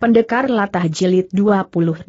Pendekar Latah Jilid 28.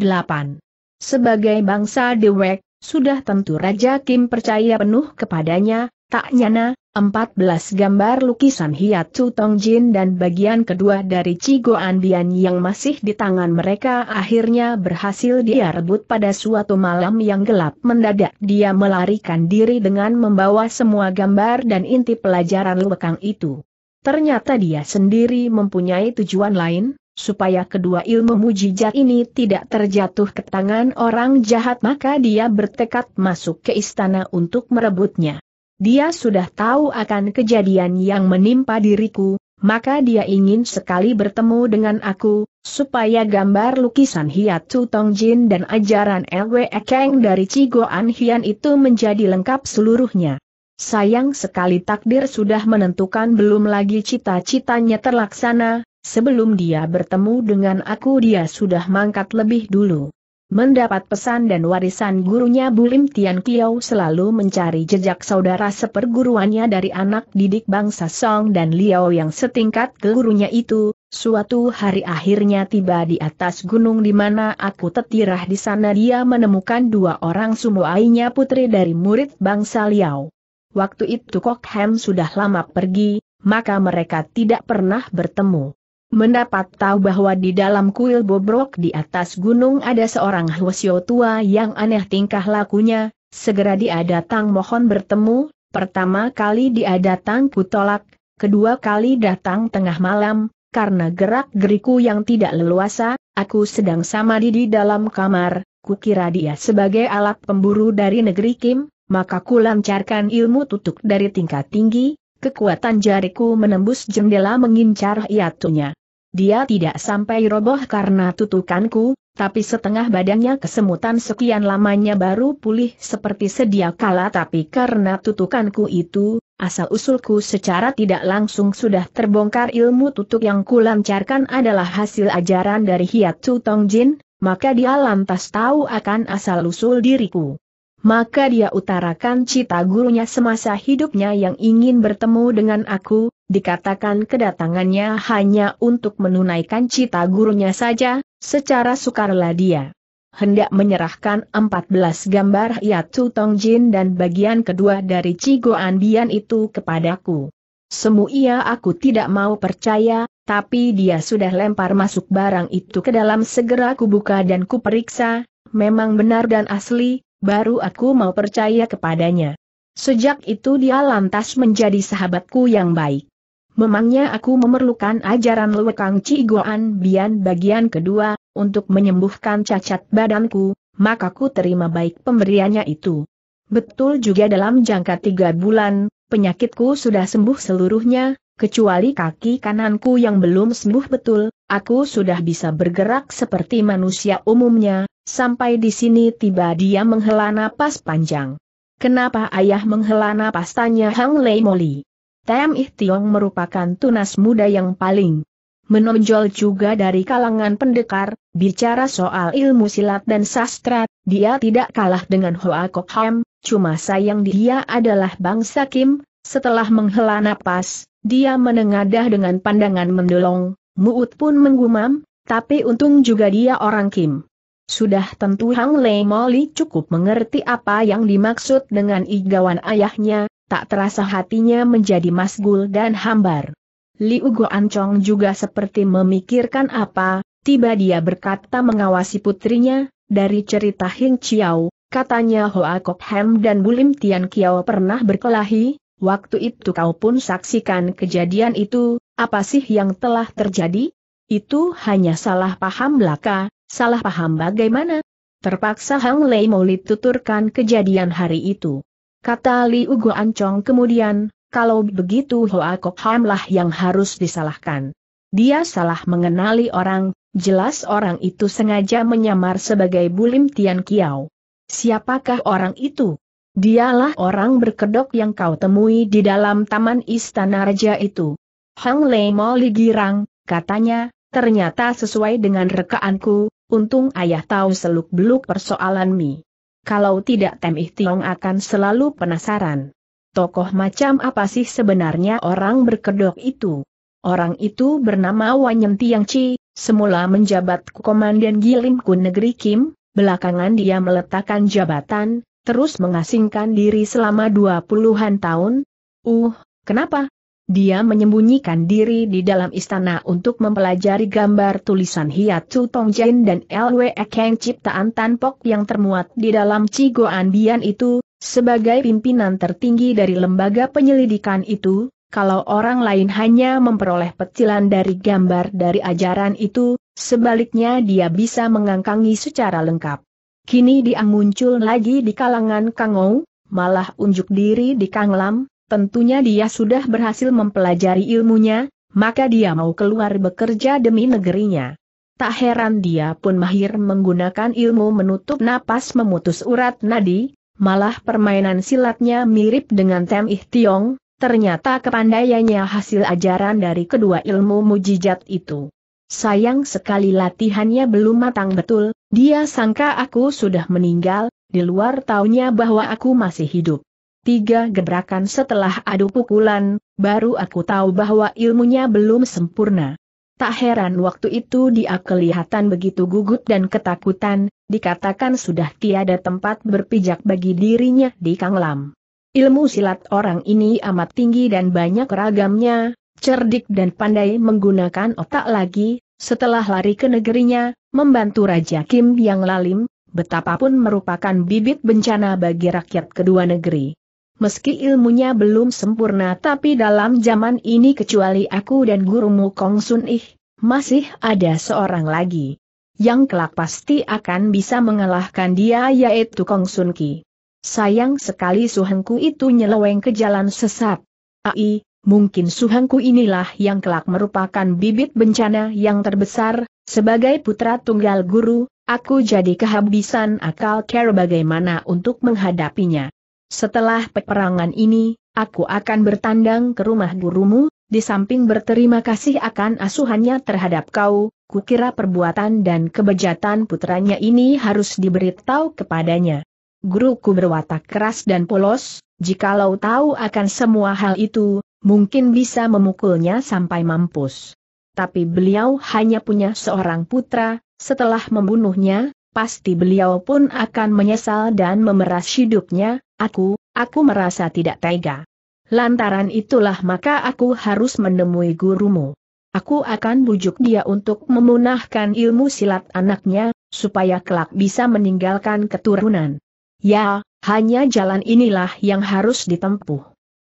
Sebagai bangsa Dewek, sudah tentu Raja Kim percaya penuh kepadanya, tak nyana, 14 gambar lukisan Hiatsu Tongjin dan bagian kedua dari Cigoan Bian yang masih di tangan mereka akhirnya berhasil dia rebut pada suatu malam yang gelap. Mendadak dia melarikan diri dengan membawa semua gambar dan inti pelajaran lekang itu. Ternyata dia sendiri mempunyai tujuan lain, supaya kedua ilmu mujizat ini tidak terjatuh ke tangan orang jahat, maka dia bertekad masuk ke istana untuk merebutnya. Dia sudah tahu akan kejadian yang menimpa diriku, maka dia ingin sekali bertemu dengan aku, supaya gambar lukisan Hiatsu Tongjin dan ajaran Lwe Kang dari Cigoan Hian itu menjadi lengkap seluruhnya. Sayang sekali takdir sudah menentukan, belum lagi cita-citanya terlaksana. Sebelum dia bertemu dengan aku dia sudah mangkat lebih dulu. Mendapat pesan dan warisan gurunya Bulim Tian Kiau selalu mencari jejak saudara seperguruannya dari anak didik bangsa Song dan Liao yang setingkat ke gurunya itu. Suatu hari akhirnya tiba di atas gunung di mana aku tetirah. Di sana dia menemukan dua orang sumuainya, putri dari murid bangsa Liao. Waktu itu Kok Hem sudah lama pergi, maka mereka tidak pernah bertemu. Mendapat tahu bahwa di dalam kuil bobrok di atas gunung ada seorang hwasyo tua yang aneh tingkah lakunya, segera dia datang mohon bertemu. Pertama kali dia datang kutolak, kedua kali datang tengah malam, karena gerak-geriku yang tidak leluasa, aku sedang samadi di dalam kamar, kukira dia sebagai alat pemburu dari negeri Kim, maka kulancarkan ilmu tutuk dari tingkat tinggi, kekuatan jariku menembus jendela mengincar hiatunya. Dia tidak sampai roboh karena tutukanku, tapi setengah badannya kesemutan. Sekian lamanya baru pulih seperti sedia kala, tapi karena tutukanku itu, asal-usulku secara tidak langsung sudah terbongkar. Ilmu tutuk yang kulancarkan adalah hasil ajaran dari Hiatsu Tongjin, maka dia lantas tahu akan asal-usul diriku. Maka dia utarakan cita gurunya semasa hidupnya yang ingin bertemu dengan aku, dikatakan kedatangannya hanya untuk menunaikan cita gurunya saja. Secara sukarela dia hendak menyerahkan 14 gambar Hiatsu Tongjin dan bagian kedua dari Cigoan Bian itu kepadaku. Semua aku tidak mau percaya, tapi dia sudah lempar masuk barang itu ke dalam. Segera kubuka dan kuperiksa, memang benar dan asli. Baru aku mau percaya kepadanya. Sejak itu dia lantas menjadi sahabatku yang baik. Memangnya aku memerlukan ajaran lekang Cigoan Bian bagian kedua, untuk menyembuhkan cacat badanku, maka ku terima baik pemberiannya itu. Betul juga, dalam jangka 3 bulan, penyakitku sudah sembuh seluruhnya, kecuali kaki kananku yang belum sembuh betul. Aku sudah bisa bergerak seperti manusia umumnya. Sampai di sini tiba dia menghela napas panjang. Kenapa ayah menghela napas, tanya Hang Lei Moli. Tem Ih Tiong merupakan tunas muda yang paling menonjol juga dari kalangan pendekar. Bicara soal ilmu silat dan sastra, dia tidak kalah dengan Hoa Kok Ham. Cuma sayang dia adalah bangsa Kim. Setelah menghela napas, dia menengadah dengan pandangan mendelong. Muut pun menggumam, tapi untung juga dia orang Kim. Sudah tentu Hang Lei Moli cukup mengerti apa yang dimaksud dengan igawan ayahnya, tak terasa hatinya menjadi masgul dan hambar. Liu Goancong juga seperti memikirkan apa, tiba dia berkata mengawasi putrinya. Dari cerita Hing Chiao, katanya Hoa Kok Hem dan Bulim Tian Kiao pernah berkelahi. Waktu itu kau pun saksikan kejadian itu, apa sih yang telah terjadi? Itu hanya salah paham belaka. Salah paham bagaimana? Terpaksa Hang Lei Moli tuturkan kejadian hari itu. Kata Liu Goancong kemudian, kalau begitu Hoa Kok Ham lah yang harus disalahkan. Dia salah mengenali orang, jelas orang itu sengaja menyamar sebagai Bulim Tian Kiao. Siapakah orang itu? Dialah orang berkedok yang kau temui di dalam taman istana raja itu. Hang Lei Moli girang, katanya, ternyata sesuai dengan rekaanku. Untung ayah tahu seluk-beluk persoalan mi. Kalau tidak Tem Ih Tiong akan selalu penasaran. Tokoh macam apa sih sebenarnya orang berkedok itu? Orang itu bernama Wanyen Tiang Chi, Semula menjabat Komandan Gilimku Negeri Kim, belakangan dia meletakkan jabatan, terus mengasingkan diri selama 20-an tahun. Kenapa? Dia menyembunyikan diri di dalam istana untuk mempelajari gambar tulisan Hiatsu Tongjen dan Lwe Kang ciptaan Tanpok yang termuat di dalam Cigoan Bian itu. Sebagai pimpinan tertinggi dari lembaga penyelidikan itu, kalau orang lain hanya memperoleh petilan dari gambar dari ajaran itu, sebaliknya dia bisa mengangkangi secara lengkap. Kini dia muncul lagi di kalangan Kang Ou, malah unjuk diri di Kang Lam, tentunya dia sudah berhasil mempelajari ilmunya, maka dia mau keluar bekerja demi negerinya. Tak heran dia pun mahir menggunakan ilmu menutup napas memutus urat nadi, malah permainan silatnya mirip dengan Tem Ih Tiong. Ternyata kepandaiannya hasil ajaran dari kedua ilmu mujizat itu. Sayang sekali latihannya belum matang betul, dia sangka aku sudah meninggal, di luar taunya bahwa aku masih hidup. 3 gebrakan setelah adu pukulan, baru aku tahu bahwa ilmunya belum sempurna. Tak heran waktu itu dia kelihatan begitu gugup dan ketakutan, dikatakan sudah tiada tempat berpijak bagi dirinya di Kang Lam. Ilmu silat orang ini amat tinggi dan banyak ragamnya, cerdik dan pandai menggunakan otak lagi, setelah lari ke negerinya, membantu Raja Kim yang lalim, betapapun merupakan bibit bencana bagi rakyat kedua negeri. Meski ilmunya belum sempurna tapi dalam zaman ini kecuali aku dan gurumu Kong Sun Ih, masih ada seorang lagi yang kelak pasti akan bisa mengalahkan dia, yaitu Kong Sun Ki. Sayang sekali suhengku itu nyeleweng ke jalan sesat. Ai, mungkin suhengku inilah yang kelak merupakan bibit bencana yang terbesar. Sebagai putra tunggal guru, aku jadi kehabisan akal cara bagaimana untuk menghadapinya. Setelah peperangan ini, aku akan bertandang ke rumah gurumu, di samping berterima kasih akan asuhannya terhadap kau. Kukira perbuatan dan kebejatan putranya ini harus diberitahu kepadanya. Guruku berwatak keras dan polos, jikalau tahu akan semua hal itu, mungkin bisa memukulnya sampai mampus. Tapi beliau hanya punya seorang putra, setelah membunuhnya, pasti beliau pun akan menyesal dan memeras hidupnya. Aku merasa tidak tega. Lantaran itulah maka aku harus menemui gurumu. Aku akan bujuk dia untuk memunahkan ilmu silat anaknya, supaya kelak bisa meninggalkan keturunan. Ya, hanya jalan inilah yang harus ditempuh.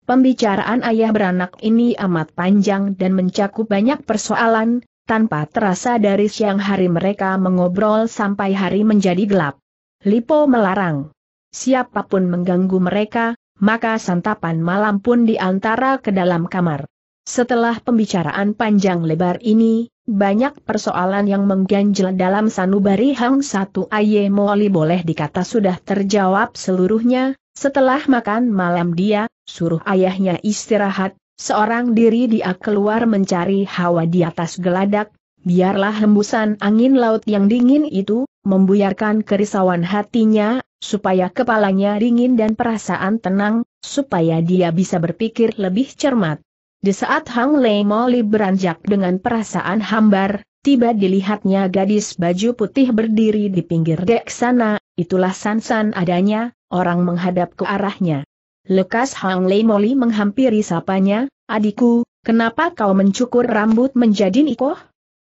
Pembicaraan ayah beranak ini amat panjang dan mencakup banyak persoalan, tanpa terasa dari siang hari mereka mengobrol sampai hari menjadi gelap. Lipo melarang siapapun mengganggu mereka, maka santapan malam pun diantara ke dalam kamar. Setelah pembicaraan panjang lebar ini, banyak persoalan yang mengganjal dalam sanubari Hang Satu Aye Moli boleh dikata sudah terjawab seluruhnya. Setelah makan malam dia suruh ayahnya istirahat, seorang diri dia keluar mencari hawa di atas geladak, biarlah hembusan angin laut yang dingin itu membuyarkan kerisauan hatinya, supaya kepalanya dingin dan perasaan tenang, supaya dia bisa berpikir lebih cermat. Di saat Hang Lei Moli beranjak dengan perasaan hambar, tiba dilihatnya gadis baju putih berdiri di pinggir dek sana, itulah Sansan adanya, orang menghadap ke arahnya. Lekas Hang Lei Moli menghampiri sapanya, "Adikku, kenapa kau mencukur rambut menjadi nikoh?"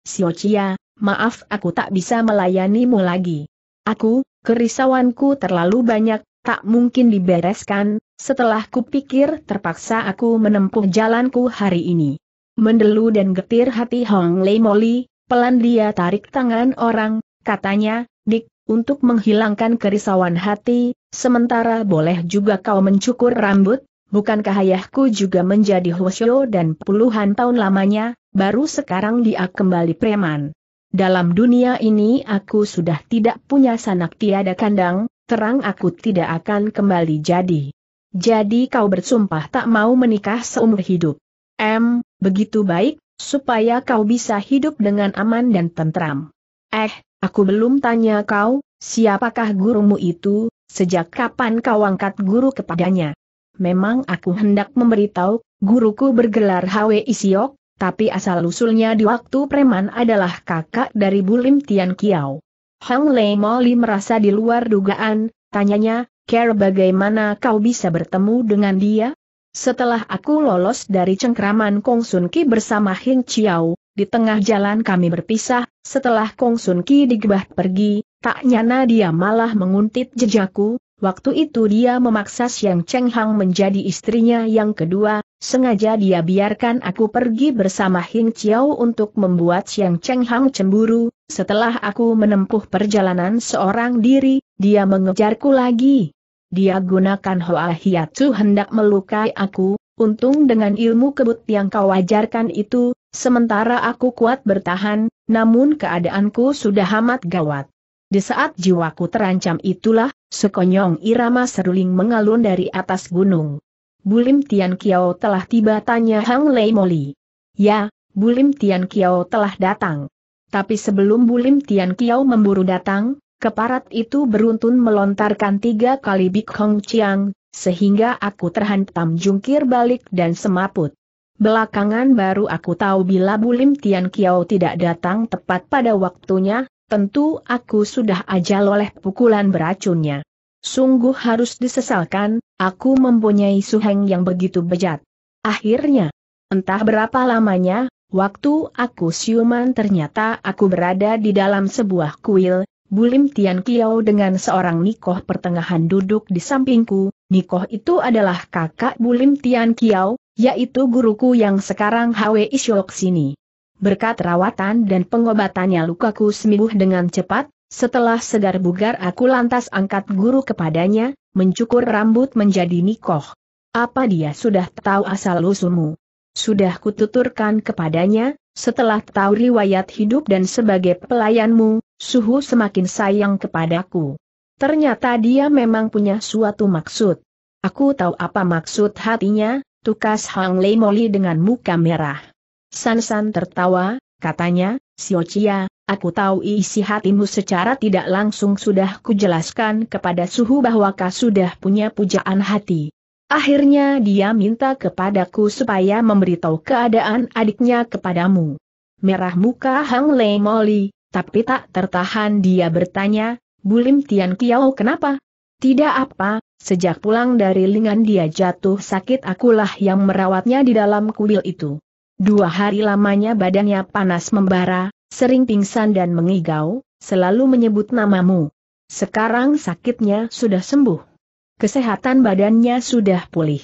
"Sio Cia, maaf aku tak bisa melayanimu lagi. Kerisauanku terlalu banyak, tak mungkin dibereskan. Setelah kupikir terpaksa aku menempuh jalanku hari ini." Mendelu dan getir hati Hong Lei Moli, pelan dia tarik tangan orang, katanya, "Dik, untuk menghilangkan kerisauan hati, sementara boleh juga kau mencukur rambut, bukankah ayahku juga menjadi hwasyo dan puluhan tahun lamanya, baru sekarang dia kembali preman. Dalam dunia ini aku sudah tidak punya sanak tiada kandang, terang aku tidak akan kembali jadi." "Jadi kau bersumpah tak mau menikah seumur hidup?" Begitu baik, supaya kau bisa hidup dengan aman dan tentram." Aku belum tanya kau, siapakah gurumu itu, sejak kapan kau angkat guru kepadanya?" "Memang aku hendak memberitahu, guruku bergelar Hwe Isiok, tapi asal-usulnya di waktu preman adalah kakak dari Bulim Tian Kiao. Hang Lei Moli merasa di luar dugaan, tanyanya, "Care, bagaimana kau bisa bertemu dengan dia?" "Setelah aku lolos dari cengkraman Kong Sun Ki bersama Hing Chiao, di tengah jalan kami berpisah, setelah Kong Sun Ki digebah pergi, tak nyana dia malah menguntit jejakku, waktu itu dia memaksa Xiang Cheng Hang menjadi istrinya yang kedua, sengaja dia biarkan aku pergi bersama Hing Chiao untuk membuat Xiang Cheng Hang cemburu, setelah aku menempuh perjalanan seorang diri, dia mengejarku lagi. Dia gunakan Hoa Hiatsu hendak melukai aku, untung dengan ilmu kebut yang kau ajarkan itu, sementara aku kuat bertahan, namun keadaanku sudah amat gawat. Di saat jiwaku terancam itulah, sekonyong irama seruling mengalun dari atas gunung." "Bulim Tian Kiao telah tiba?" tanya Hang Lei Moli. "Ya, Bulim Tian Kiao telah datang." Tapi sebelum Bulim Tian Kiao memburu datang, keparat itu beruntun melontarkan 3 kali Bik Hong Chiang, sehingga aku terhantam jungkir balik dan semaput. Belakangan baru aku tahu bila Bulim Tian Kiao tidak datang tepat pada waktunya, tentu aku sudah ajal oleh pukulan beracunnya. Sungguh harus disesalkan, aku mempunyai suheng yang begitu bejat. Akhirnya, entah berapa lamanya, waktu aku siuman ternyata aku berada di dalam sebuah kuil. Bulim Tian Kiao dengan seorang nikoh pertengahan duduk di sampingku. Nikoh itu adalah kakak Bulim Tian Kiao, yaitu guruku yang sekarang Hwi Syok sini. Berkat rawatan dan pengobatannya lukaku sembuh dengan cepat. Setelah segar bugar aku lantas angkat guru kepadanya, mencukur rambut menjadi nikoh. "Apa dia sudah tahu asal-usulmu?" "Sudah kututurkan kepadanya, setelah tahu riwayat hidup dan sebagai pelayanmu, Suhu semakin sayang kepadaku. Ternyata dia memang punya suatu maksud." "Aku tahu apa maksud hatinya," tukas Hang Lei Moli dengan muka merah. San-san tertawa, katanya, "Sio Chia, aku tahu isi hatimu secara tidak langsung sudah kujelaskan kepada Suhu bahwa kau sudah punya pujaan hati. Akhirnya dia minta kepadaku supaya memberitahu keadaan adiknya kepadamu." Merah muka Hang Lei Moli, tapi tak tertahan dia bertanya, "Bulim Tian Kiao kenapa?" "Tidak apa, sejak pulang dari Lingan dia jatuh sakit, akulah yang merawatnya di dalam kuil itu. 2 hari lamanya badannya panas membara, sering pingsan dan mengigau, selalu menyebut namamu. Sekarang sakitnya sudah sembuh. Kesehatan badannya sudah pulih.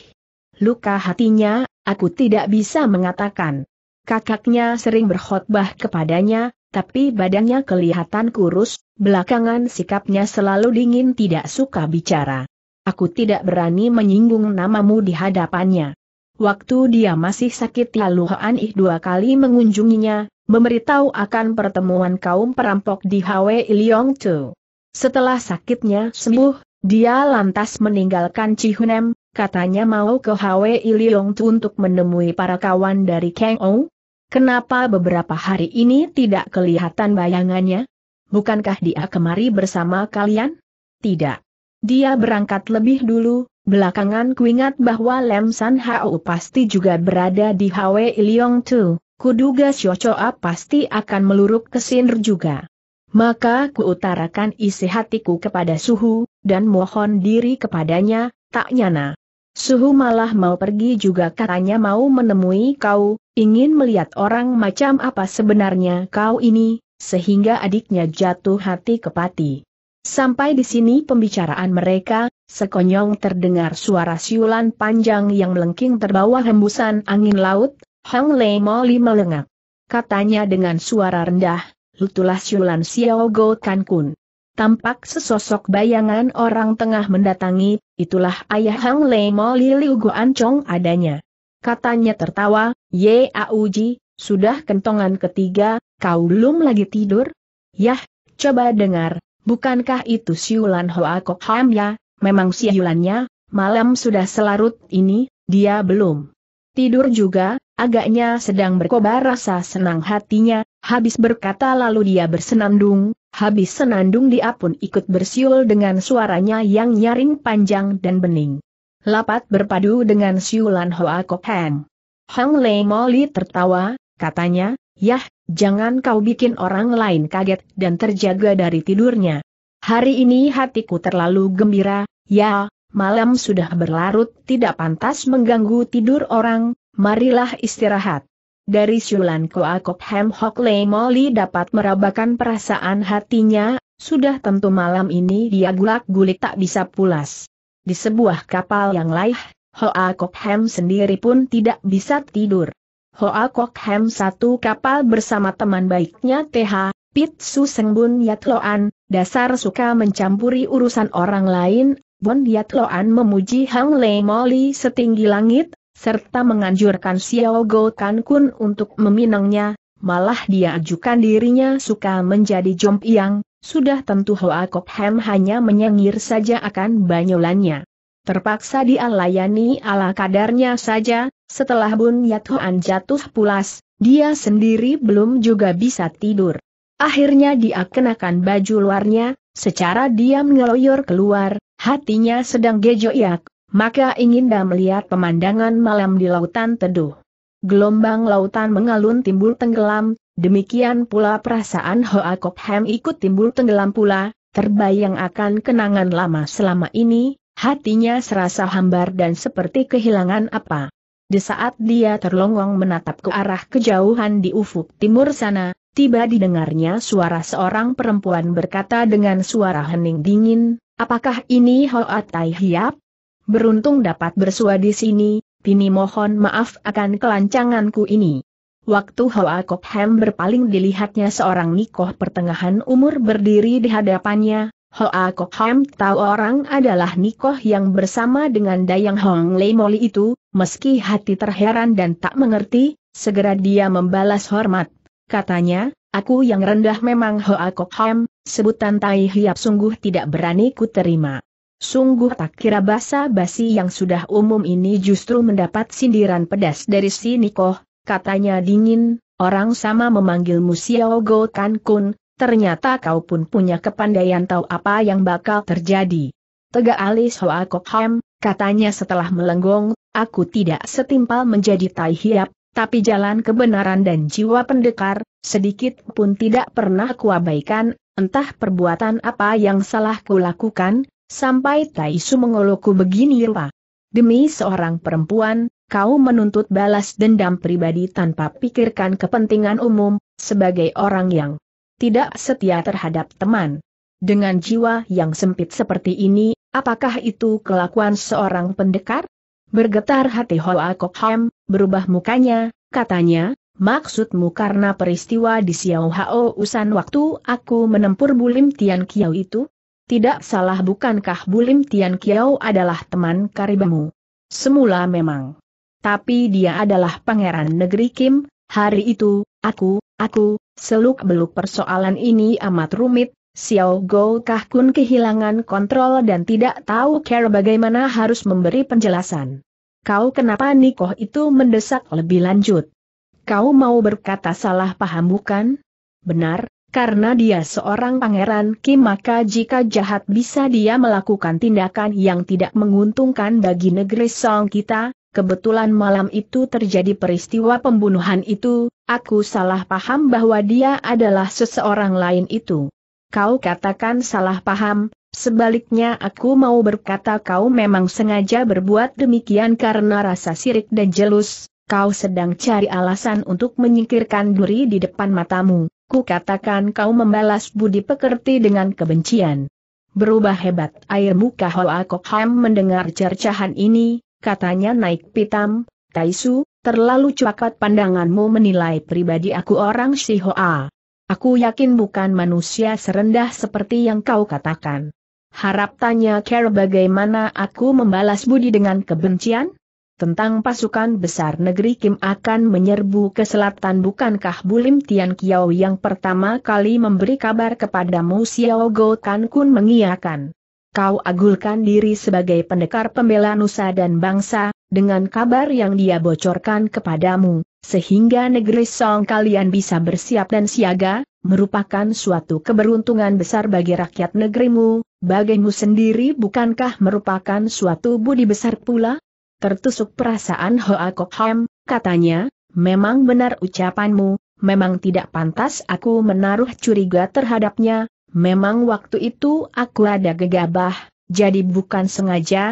Luka hatinya, aku tidak bisa mengatakan. Kakaknya sering berkhotbah kepadanya, tapi badannya kelihatan kurus, belakangan sikapnya selalu dingin, tidak suka bicara. Aku tidak berani menyinggung namamu di hadapannya. Waktu dia masih sakit lalu Hoan Ih 2 kali mengunjunginya, memberitahu akan pertemuan kaum perampok di Hwi Liong Tu. Setelah sakitnya sembuh, dia lantas meninggalkan Cihunem, katanya mau ke Hwi Liong Tu untuk menemui para kawan dari Kang Ou. Kenapa beberapa hari ini tidak kelihatan bayangannya? Bukankah dia kemari bersama kalian?" "Tidak. Dia berangkat lebih dulu, belakangan kuingat bahwa Lam San Hao pasti juga berada di Hwi Liong Tu, kuduga Sio Choa pasti akan meluruk ke Sinr juga. Maka kuutarakan isi hatiku kepada Suhu, dan mohon diri kepadanya, tak nyana. Suhu malah mau pergi juga, katanya mau menemui kau, ingin melihat orang macam apa sebenarnya kau ini, sehingga adiknya jatuh hati kepati." Sampai di sini pembicaraan mereka, sekonyong terdengar suara siulan panjang yang melengking terbawa hembusan angin laut. Hang Lei Moli melengak. Katanya dengan suara rendah, "Lutulah siulan Xiao Go Kan Kun." Tampak sesosok bayangan orang tengah mendatangi, itulah ayah Hang Lei Moli, Liu Guan Chong adanya. Katanya tertawa, "Ye Auji, sudah kentongan ketiga, kau belum lagi tidur? Yah, coba dengar, bukankah itu siulan Hoa Kok Ham ya? Memang siulannya, malam sudah selarut ini, dia belum tidur juga, agaknya sedang berkobar rasa senang hatinya." Habis berkata lalu dia bersenandung, habis senandung dia pun ikut bersiul dengan suaranya yang nyaring panjang dan bening. Lapat berpadu dengan siulan Hoa Kok Ham. Hang Lei Moli tertawa, katanya, "Yah, jangan kau bikin orang lain kaget dan terjaga dari tidurnya. Hari ini hatiku terlalu gembira, ya, malam sudah berlarut, tidak pantas mengganggu tidur orang, marilah istirahat." Dari Siulan Koa Kok Hem Hok Lei Moli dapat merabakan perasaan hatinya, sudah tentu malam ini dia gulak-gulik tak bisa pulas. Di sebuah kapal yang laih, Hoa Kok Hem sendiri pun tidak bisa tidur. Hoa Kok Hem satu kapal bersama teman baiknya TH, Pit Su Seng Bun Yat Loan, dasar suka mencampuri urusan orang lain. Bun Yat Loan memuji Hang Lei Moli setinggi langit, serta menganjurkan Xiao Go Kan Kun untuk meminangnya, malah dia ajukan dirinya suka menjadi jompiang, sudah tentu Hoa Kok Hem hanya menyengir saja akan banyolannya. Terpaksa dia layani ala kadarnya saja. Setelah Bun Yat Hoan jatuh pulas, dia sendiri belum juga bisa tidur. Akhirnya dia kenakan baju luarnya, secara dia mengeloyor keluar, hatinya sedang gejoyak, maka inginnya melihat pemandangan malam di lautan teduh. Gelombang lautan mengalun timbul tenggelam, demikian pula perasaan Hoa Kok Hem ikut timbul tenggelam pula, terbayang akan kenangan lama selama ini. Hatinya serasa hambar dan seperti kehilangan apa. Di saat dia terlongong menatap ke arah kejauhan di ufuk timur sana, tiba didengarnya suara seorang perempuan berkata dengan suara hening dingin, "Apakah ini Hoa Tai Hiap? Beruntung dapat bersua di sini, Pini mohon maaf akan kelancanganku ini." Waktu Hoa Kok Hem berpaling dilihatnya seorang nikoh pertengahan umur berdiri di hadapannya. Hoa Kok Hem tahu orang adalah nikoh yang bersama dengan Dayang Hong Lei Moli itu, meski hati terheran dan tak mengerti, segera dia membalas hormat. Katanya, "Aku yang rendah memang Hoa Kok Hem, sebutan Tai Hiap sungguh tidak berani ku terima." Sungguh tak kira basa-basi yang sudah umum ini justru mendapat sindiran pedas dari si nikoh, katanya dingin, "Orang sama memanggilmu Xiao Go Kan Kun. Ternyata kau pun punya kepandaian tahu apa yang bakal terjadi." Tegak alis Hoa Kok Hem, katanya setelah melenggong, "Aku tidak setimpal menjadi Tai Hiap, tapi jalan kebenaran dan jiwa pendekar, sedikit pun tidak pernah kuabaikan, entah perbuatan apa yang salah kulakukan, sampai Tai Su mengolokku begini rupa. Demi seorang perempuan, kau menuntut balas dendam pribadi tanpa pikirkan kepentingan umum, sebagai orang yang tidak setia terhadap teman. Dengan jiwa yang sempit seperti ini, apakah itu kelakuan seorang pendekar?" Bergetar hati Hoa Kok Hem, berubah mukanya, katanya, "Maksudmu karena peristiwa di Xiao Hao Usan waktu aku menempuh Bulim Tian Kiao itu? Tidak salah bukankah Bulim Tian Kiao adalah teman karibmu? Semula memang. Tapi dia adalah pangeran negeri Kim, hari itu, aku, seluk-beluk persoalan ini amat rumit, Xiao Go Kan Kun kehilangan kontrol dan tidak tahu cara bagaimana harus memberi penjelasan." "Kau kenapa?" nikoh itu mendesak lebih lanjut. "Kau mau berkata salah paham bukan?" "Benar, karena dia seorang pangeran Kim maka jika jahat bisa dia melakukan tindakan yang tidak menguntungkan bagi negeri Song kita. Kebetulan malam itu terjadi peristiwa pembunuhan itu, aku salah paham bahwa dia adalah seseorang lain itu." "Kau katakan salah paham, sebaliknya aku mau berkata kau memang sengaja berbuat demikian karena rasa sirik dan jelus, kau sedang cari alasan untuk menyingkirkan duri di depan matamu, ku katakan kau membalas budi pekerti dengan kebencian." Berubah hebat air muka Hoa Kok Hem mendengar cercahan ini, katanya naik pitam, "Tai Su, terlalu cuakat pandanganmu menilai pribadi aku orang Shihoa. Aku yakin bukan manusia serendah seperti yang kau katakan. Harap tanya care bagaimana aku membalas budi dengan kebencian? Tentang pasukan besar negeri Kim akan menyerbu ke selatan bukankah Bulim Tian Kiao yang pertama kali memberi kabar kepadamu Xiao Go Kan Kun mengiyakan. Kau agulkan diri sebagai pendekar pembela nusa dan bangsa, dengan kabar yang dia bocorkan kepadamu, sehingga negeri Song kalian bisa bersiap dan siaga, merupakan suatu keberuntungan besar bagi rakyat negerimu, bagimu sendiri bukankah merupakan suatu budi besar pula?" Tertusuk perasaan Hoa Kok Hem, katanya, memang benar ucapanmu, memang tidak pantas aku menaruh curiga terhadapnya, memang waktu itu aku ada gegabah, jadi bukan sengaja.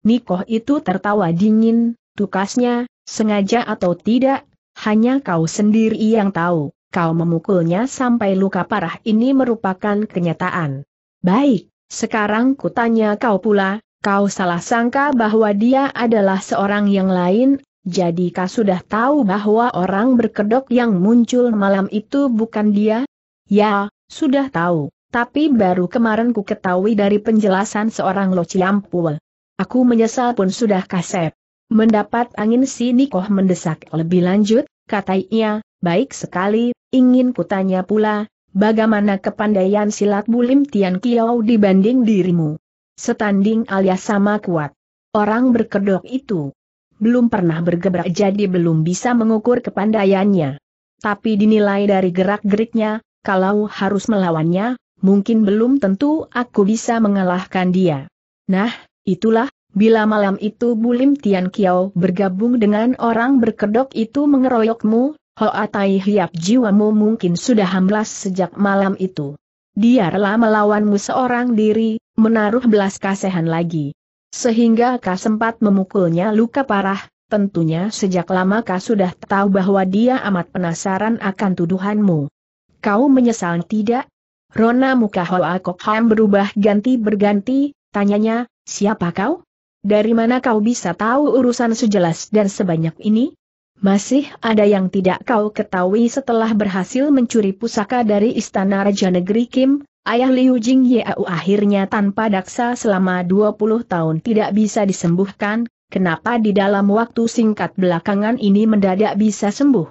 Nikoh itu tertawa dingin, tukasnya, sengaja atau tidak, hanya kau sendiri yang tahu, kau memukulnya sampai luka parah ini merupakan kenyataan. Baik, sekarang kutanya kau pula, kau salah sangka bahwa dia adalah seorang yang lain, jadi kau sudah tahu bahwa orang berkedok yang muncul malam itu bukan dia? Ya, sudah tahu, tapi baru kemarin ku ketahui dari penjelasan seorang Lo Ciampul. Aku menyesal pun sudah kasep. Mendapat angin si Nikoh mendesak lebih lanjut, katanya, baik sekali, ingin kutanya pula, bagaimana kepandaian silat Bulim Tian Kiau dibanding dirimu? Setanding alias sama kuat. Orang berkedok itu belum pernah bergebrak jadi belum bisa mengukur kepandaiannya. Tapi dinilai dari gerak-geriknya, kalau harus melawannya, mungkin belum tentu aku bisa mengalahkan dia. Nah, itulah, bila malam itu Bulim Tian Kiau bergabung dengan orang berkedok itu mengeroyokmu, Hoa Tai Hiap jiwamu mungkin sudah hamblas sejak malam itu. Dia rela melawanmu seorang diri, menaruh belas kasihan lagi. Sehingga kau sempat memukulnya luka parah, tentunya sejak lama kau sudah tahu bahwa dia amat penasaran akan tuduhanmu. Kau menyesal tidak? Rona muka Hoa Kok Ham berubah ganti-berganti, tanyanya, siapa kau? Dari mana kau bisa tahu urusan sejelas dan sebanyak ini? Masih ada yang tidak kau ketahui setelah berhasil mencuri pusaka dari Istana Raja Negeri Kim, ayah Liu Jing Yau akhirnya tanpa daksa selama 20 tahun tidak bisa disembuhkan, kenapa di dalam waktu singkat belakangan ini mendadak bisa sembuh?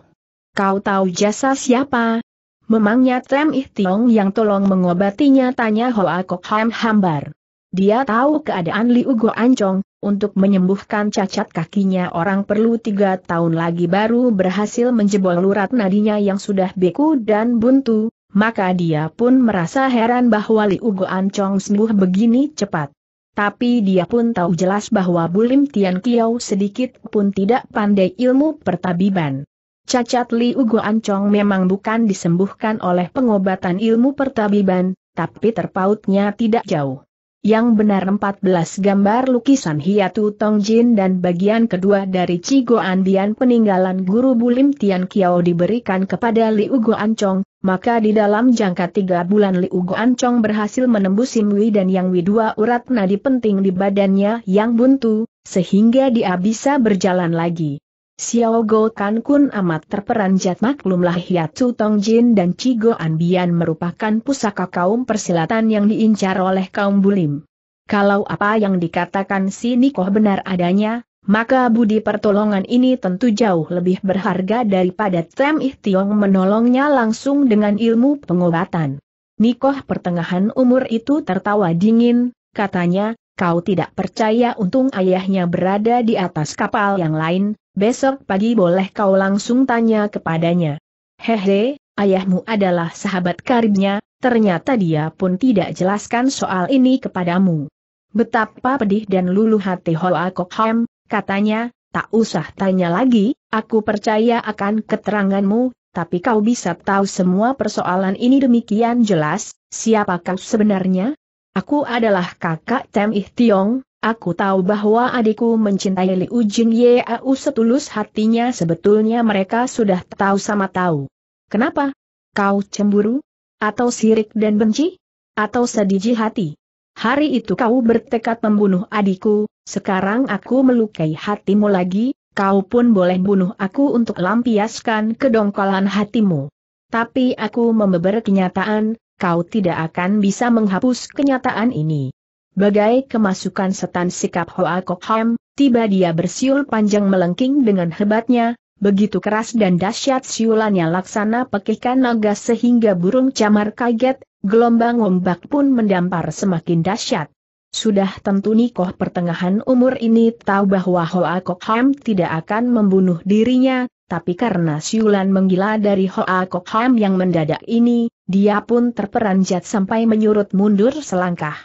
Kau tahu jasa siapa? Memangnya Trem Ih Tiong yang tolong mengobatinya, tanya Hoa Kok Ham hambar. Dia tahu keadaan Liu Goancong, untuk menyembuhkan cacat kakinya orang perlu 3 tahun lagi baru berhasil menjebol urat nadinya yang sudah beku dan buntu, maka dia pun merasa heran bahwa Liu Goancong sembuh begini cepat. Tapi dia pun tahu jelas bahwa Bulim Tian Kiau sedikit pun tidak pandai ilmu pertabiban. Cacat Liu Goancong memang bukan disembuhkan oleh pengobatan ilmu pertabiban, tapi terpautnya tidak jauh. Yang benar 14 gambar lukisan Hiatu Tongjin dan bagian kedua dari Ci Goan Bian peninggalan guru Bulim Tian Kiau diberikan kepada Liu Goancong, maka di dalam jangka 3 bulan Liu Goancong berhasil menembus Simwi dan Yang Wi 2 urat nadi penting di badannya yang buntu, sehingga dia bisa berjalan lagi. Xiao Go Kan Kun amat terperanjat, maklumlah Hiatu Tongjin dan Ci Goan Bian merupakan pusaka kaum persilatan yang diincar oleh kaum Bulim. Kalau apa yang dikatakan si Nikoh benar adanya, maka budi pertolongan ini tentu jauh lebih berharga daripada Trem Ih Tiong menolongnya langsung dengan ilmu pengobatan. Nikoh pertengahan umur itu tertawa dingin, katanya, kau tidak percaya untung ayahnya berada di atas kapal yang lain? Besok pagi boleh kau langsung tanya kepadanya. Hehe, ayahmu adalah sahabat karibnya, ternyata dia pun tidak jelaskan soal ini kepadamu. Betapa pedih dan luluh hati Hoa Kok Ham, katanya, tak usah tanya lagi, aku percaya akan keteranganmu, tapi kau bisa tahu semua persoalan ini demikian jelas, siapa kau sebenarnya? Aku adalah kakak Tem Ih Tiong. Aku tahu bahwa adikku mencintai Liu Jing Yau setulus hatinya, sebetulnya mereka sudah tahu sama tahu. Kenapa? Kau cemburu? Atau sirik dan benci? Atau sedih hati? Hari itu kau bertekad membunuh adikku, sekarang aku melukai hatimu lagi, kau pun boleh bunuh aku untuk lampiaskan kedongkolan hatimu. Tapi aku membeber kenyataan, kau tidak akan bisa menghapus kenyataan ini. Bagai kemasukan setan sikap Hoa Kok Ham, tiba dia bersiul panjang melengking dengan hebatnya, begitu keras dan dahsyat siulannya laksana pekikan naga sehingga burung camar kaget, gelombang ombak pun mendampar semakin dahsyat. Sudah tentu Nikoh pertengahan umur ini tahu bahwa Hoa Kok Ham tidak akan membunuh dirinya, tapi karena siulan menggila dari Hoa Kok Ham yang mendadak ini, dia pun terperanjat sampai menyurut mundur selangkah.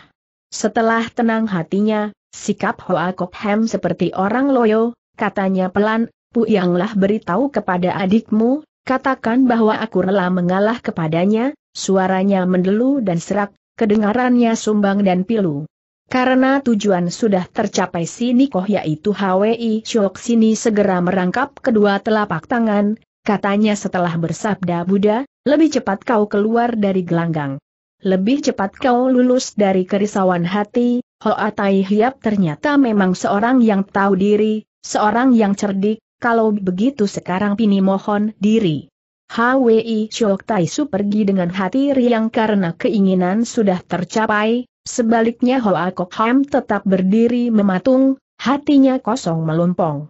Setelah tenang hatinya, sikap Hoa Kok Ham seperti orang loyo, katanya pelan, Puyanglah beritahu kepada adikmu, katakan bahwa aku rela mengalah kepadanya. Suaranya mendelu dan serak, kedengarannya sumbang dan pilu. Karena tujuan sudah tercapai, si Nikoh yaitu Hwi Syok Sini segera merangkap kedua telapak tangan, katanya setelah bersabda Buddha, lebih cepat kau keluar dari gelanggang. Lebih cepat kau lulus dari kerisauan hati. Hoa Tai Hiap ternyata memang seorang yang tahu diri, seorang yang cerdik. Kalau begitu sekarang Pini mohon diri. Hwi Syok Tai Su pergi dengan hati riang karena keinginan sudah tercapai. Sebaliknya Hoa Kok Ham tetap berdiri mematung, hatinya kosong melompong.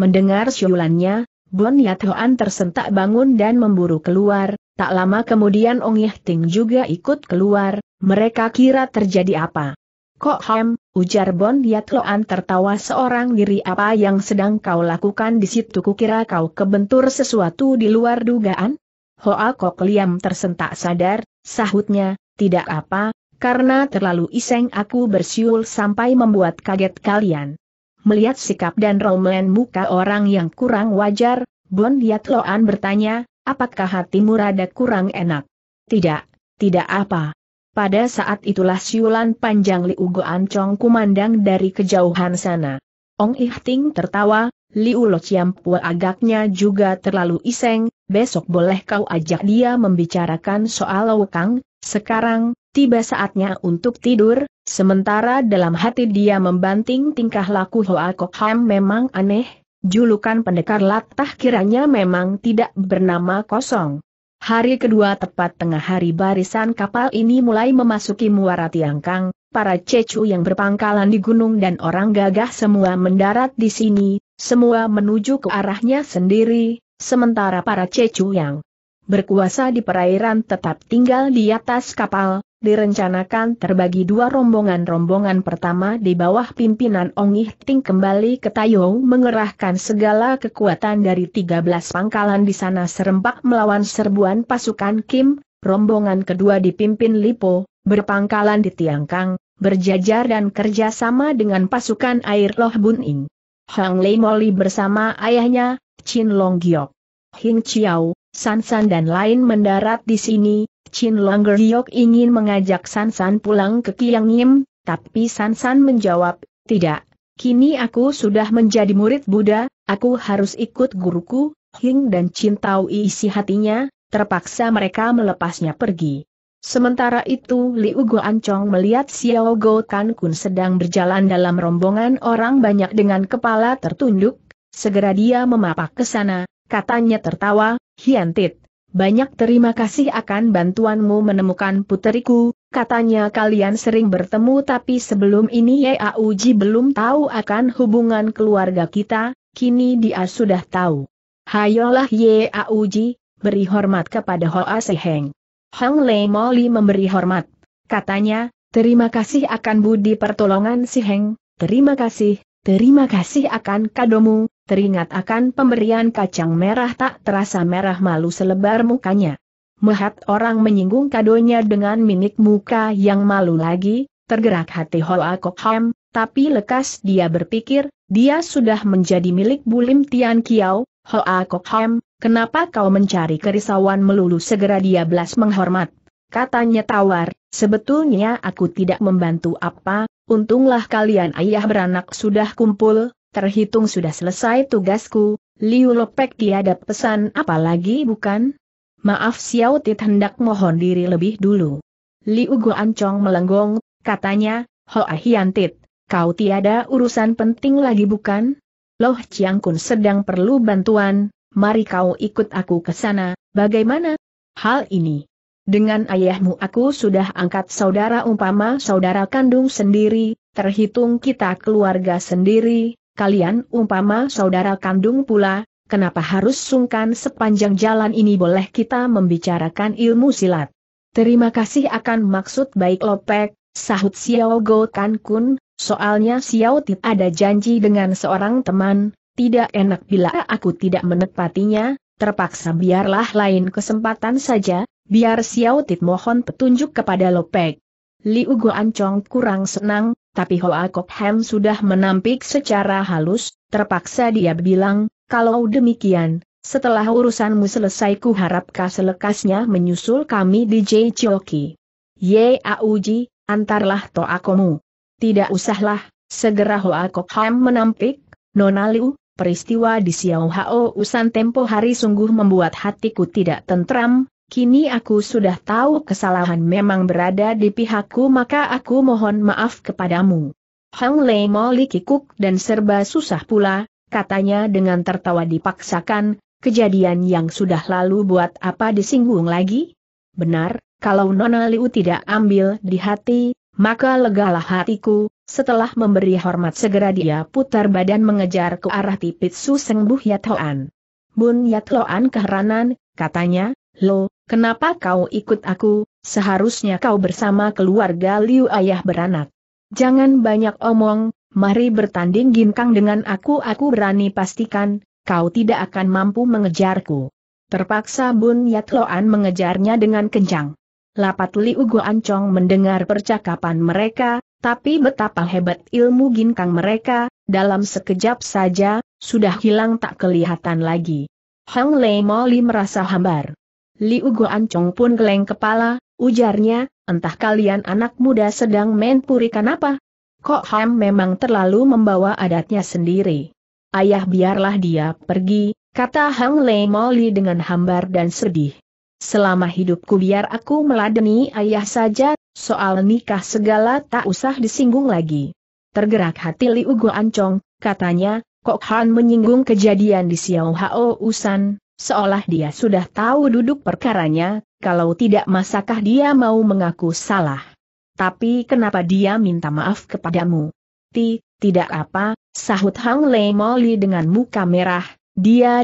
Mendengar syulannya, Bun Yat Hoan tersentak bangun dan memburu keluar. Tak lama kemudian Ong Yeh Ting juga ikut keluar, mereka kira terjadi apa. Kok Ham, ujar Bun Yat Hoan tertawa seorang diri, apa yang sedang kau lakukan di situ? Kukira kau kebentur sesuatu di luar dugaan? Hoa Kok Liam tersentak sadar, sahutnya, tidak apa, karena terlalu iseng aku bersiul sampai membuat kaget kalian. Melihat sikap dan roman muka orang yang kurang wajar, Bun Yat Hoan bertanya, apakah hatimu rada kurang enak? Tidak, tidak apa. Pada saat itulah siulan panjang Liu Goancong kumandang dari kejauhan sana. Ong Ih Ting tertawa, Liu Lo Ciam Pua agaknya juga terlalu iseng, besok boleh kau ajak dia membicarakan soal Lowkang, sekarang, tiba saatnya untuk tidur. Sementara dalam hati dia membanting tingkah laku Hoa Kok Ham memang aneh. Julukan pendekar latah kiranya memang tidak bernama kosong. Hari kedua tepat tengah hari barisan kapal ini mulai memasuki muara Tiangkang, para cecu yang berpangkalan di gunung dan orang gagah semua mendarat di sini, semua menuju ke arahnya sendiri, sementara para cecu yang berkuasa di perairan tetap tinggal di atas kapal. Direncanakan terbagi dua rombongan-rombongan pertama di bawah pimpinan Ong Ih Ting kembali ke Tayong mengerahkan segala kekuatan dari 13 pangkalan di sana serempak melawan serbuan pasukan Kim, rombongan kedua dipimpin Lipo, berpangkalan di Tiangkang, berjajar dan kerjasama dengan pasukan Air Loh Bun Ing. Hang Lei Moli bersama ayahnya, Chin Long Giok, Hing Chiao, San San dan lain mendarat di sini. Chin Long Giok ingin mengajak San San pulang ke Kiang Yim, tapi San San menjawab, tidak, kini aku sudah menjadi murid Buddha, aku harus ikut guruku. Hing dan Chin tahu isi hatinya, terpaksa mereka melepasnya pergi. Sementara itu Liu Goancong melihat Xiao Go Kan Kun sedang berjalan dalam rombongan orang banyak dengan kepala tertunduk, segera dia memapak ke sana, katanya tertawa, Hiantit. Banyak terima kasih akan bantuanmu menemukan puteriku, katanya kalian sering bertemu tapi sebelum ini Yauji belum tahu akan hubungan keluarga kita, kini dia sudah tahu. Hayolah Yauji, beri hormat kepada Hoa Seheng. Hang Lei Moli memberi hormat, katanya, terima kasih akan budi pertolongan Seheng, terima kasih akan kadomu. Teringat akan pemberian kacang merah tak terasa merah malu selebar mukanya. Melihat orang menyinggung kadonya dengan mimik muka yang malu lagi, tergerak hati Hoa Kok Ham, tapi lekas dia berpikir, dia sudah menjadi milik Bulim Tian Kiao. Hoa Kok Ham, kenapa kau mencari kerisauan melulu? Segera dia belas menghormat. Katanya tawar, sebetulnya aku tidak membantu apa, untunglah kalian ayah beranak sudah kumpul. Terhitung sudah selesai tugasku, Liu Lopek tiada pesan apalagi bukan? Maaf Xiao Tit hendak mohon diri lebih dulu. Liu Goancong melenggong, katanya, Hoa Hiantit, kau tiada urusan penting lagi bukan? Loh Chiang Kun sedang perlu bantuan, mari kau ikut aku ke sana, bagaimana? Hal ini. Dengan ayahmu aku sudah angkat saudara umpama saudara kandung sendiri, terhitung kita keluarga sendiri. Kalian umpama saudara kandung pula, kenapa harus sungkan sepanjang jalan ini? Boleh kita membicarakan ilmu silat? Terima kasih akan maksud baik Lopek, sahut Xiao Go Kan Kun, soalnya Xiao Tit ada janji dengan seorang teman, tidak enak bila aku tidak menepatinya, terpaksa biarlah lain kesempatan saja, biar Xiao Tit mohon petunjuk kepada Lopek. Liu Goancong kurang senang, tapi Hoa Kok Ham sudah menampik secara halus, terpaksa dia bilang, Kalau demikian, setelah urusanmu selesai ku harap kau selekasnya menyusul kami di Jaichoki. Yauji, antarlah toakomu. Tidak usahlah, segera Hoa Kok Ham menampik, Nona Liu, peristiwa di Xiao Hao Usan tempo hari sungguh membuat hatiku tidak tentram, kini aku sudah tahu kesalahan memang berada di pihakku maka aku mohon maaf kepadamu. Hang Lei mau likikuk dan serba susah pula, katanya dengan tertawa dipaksakan, kejadian yang sudah lalu buat apa disinggung lagi? Benar, kalau Nona Liu tidak ambil di hati, maka legalah hatiku, setelah memberi hormat segera dia putar badan mengejar ke arah Tipitsu Seng Buh Yatloan. Bun Yatloan keheranan, katanya, lo, kenapa kau ikut aku, seharusnya kau bersama keluarga Liu ayah beranak. Jangan banyak omong, mari bertanding ginkang dengan aku berani pastikan, kau tidak akan mampu mengejarku. Terpaksa Bun Yatloan mengejarnya dengan kencang. Lapat Liu Guancong mendengar percakapan mereka, tapi betapa hebat ilmu ginkang mereka, dalam sekejap saja, sudah hilang tak kelihatan lagi. Hang Lei Moli merasa hambar. Liu Guancong pun geleng kepala, ujarnya, entah kalian anak muda sedang menpurikan apa? Kok Ham memang terlalu membawa adatnya sendiri. Ayah biarlah dia pergi, kata Hang Lei Moli dengan hambar dan sedih. Selama hidupku biar aku meladeni ayah saja, soal nikah segala tak usah disinggung lagi. Tergerak hati Liu Guancong, katanya, Kok Ham menyinggung kejadian di Xiao Hao Usan, seolah dia sudah tahu duduk perkaranya. Kalau tidak masakah dia mau mengaku salah? Tapi kenapa dia minta maaf kepadamu? Tidak apa, sahut Hang Lei Moli dengan muka merah, dia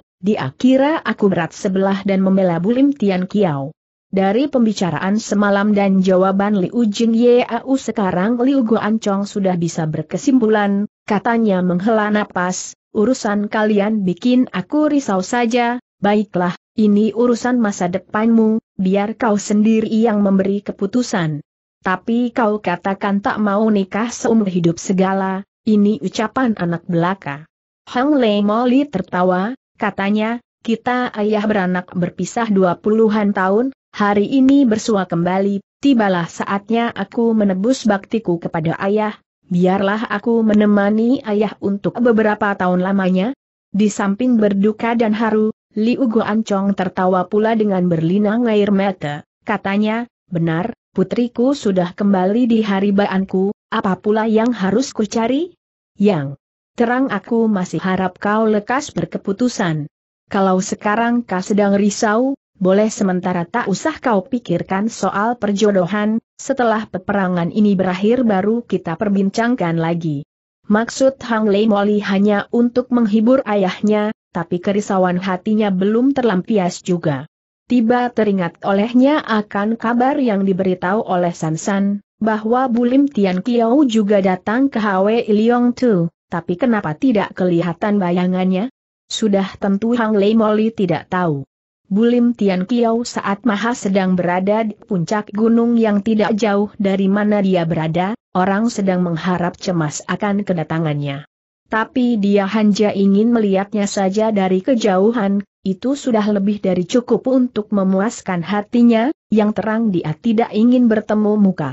kira aku berat sebelah dan membela Bulim Tian Kiao. Dari pembicaraan semalam dan jawaban Liu Jing Yau sekarang Liu Guancong sudah bisa berkesimpulan, katanya menghela napas, urusan kalian bikin aku risau saja, baiklah. Ini urusan masa depanmu, biar kau sendiri yang memberi keputusan. Tapi kau katakan tak mau nikah seumur hidup segala, ini ucapan anak belaka. Hang Lei Moli tertawa, katanya, kita ayah beranak berpisah 20-an tahun, hari ini bersua kembali, tibalah saatnya aku menebus baktiku kepada ayah, biarlah aku menemani ayah untuk beberapa tahun lamanya. Di samping berduka dan haru, Liu Guancong tertawa pula dengan berlinang air mata, katanya, benar, putriku sudah kembali di haribaanku, apa pula yang harus ku cari? Yang terang aku masih harap kau lekas berkeputusan. Kalau sekarang kau sedang risau, boleh sementara tak usah kau pikirkan soal perjodohan, setelah peperangan ini berakhir baru kita perbincangkan lagi. Maksud Hang Lei Moli hanya untuk menghibur ayahnya, tapi kerisauan hatinya belum terlampias juga. Tiba teringat olehnya akan kabar yang diberitahu oleh Sansan, bahwa Bulim Tian Kiao juga datang ke Hwe Liong Tu, tapi kenapa tidak kelihatan bayangannya? Sudah tentu Hang Lei Moli tidak tahu. Bulim Tian Kiao saat maha sedang berada di puncak gunung yang tidak jauh dari mana dia berada, orang sedang mengharap cemas akan kedatangannya. Tapi dia hanya ingin melihatnya saja dari kejauhan, itu sudah lebih dari cukup untuk memuaskan hatinya, yang terang dia tidak ingin bertemu muka.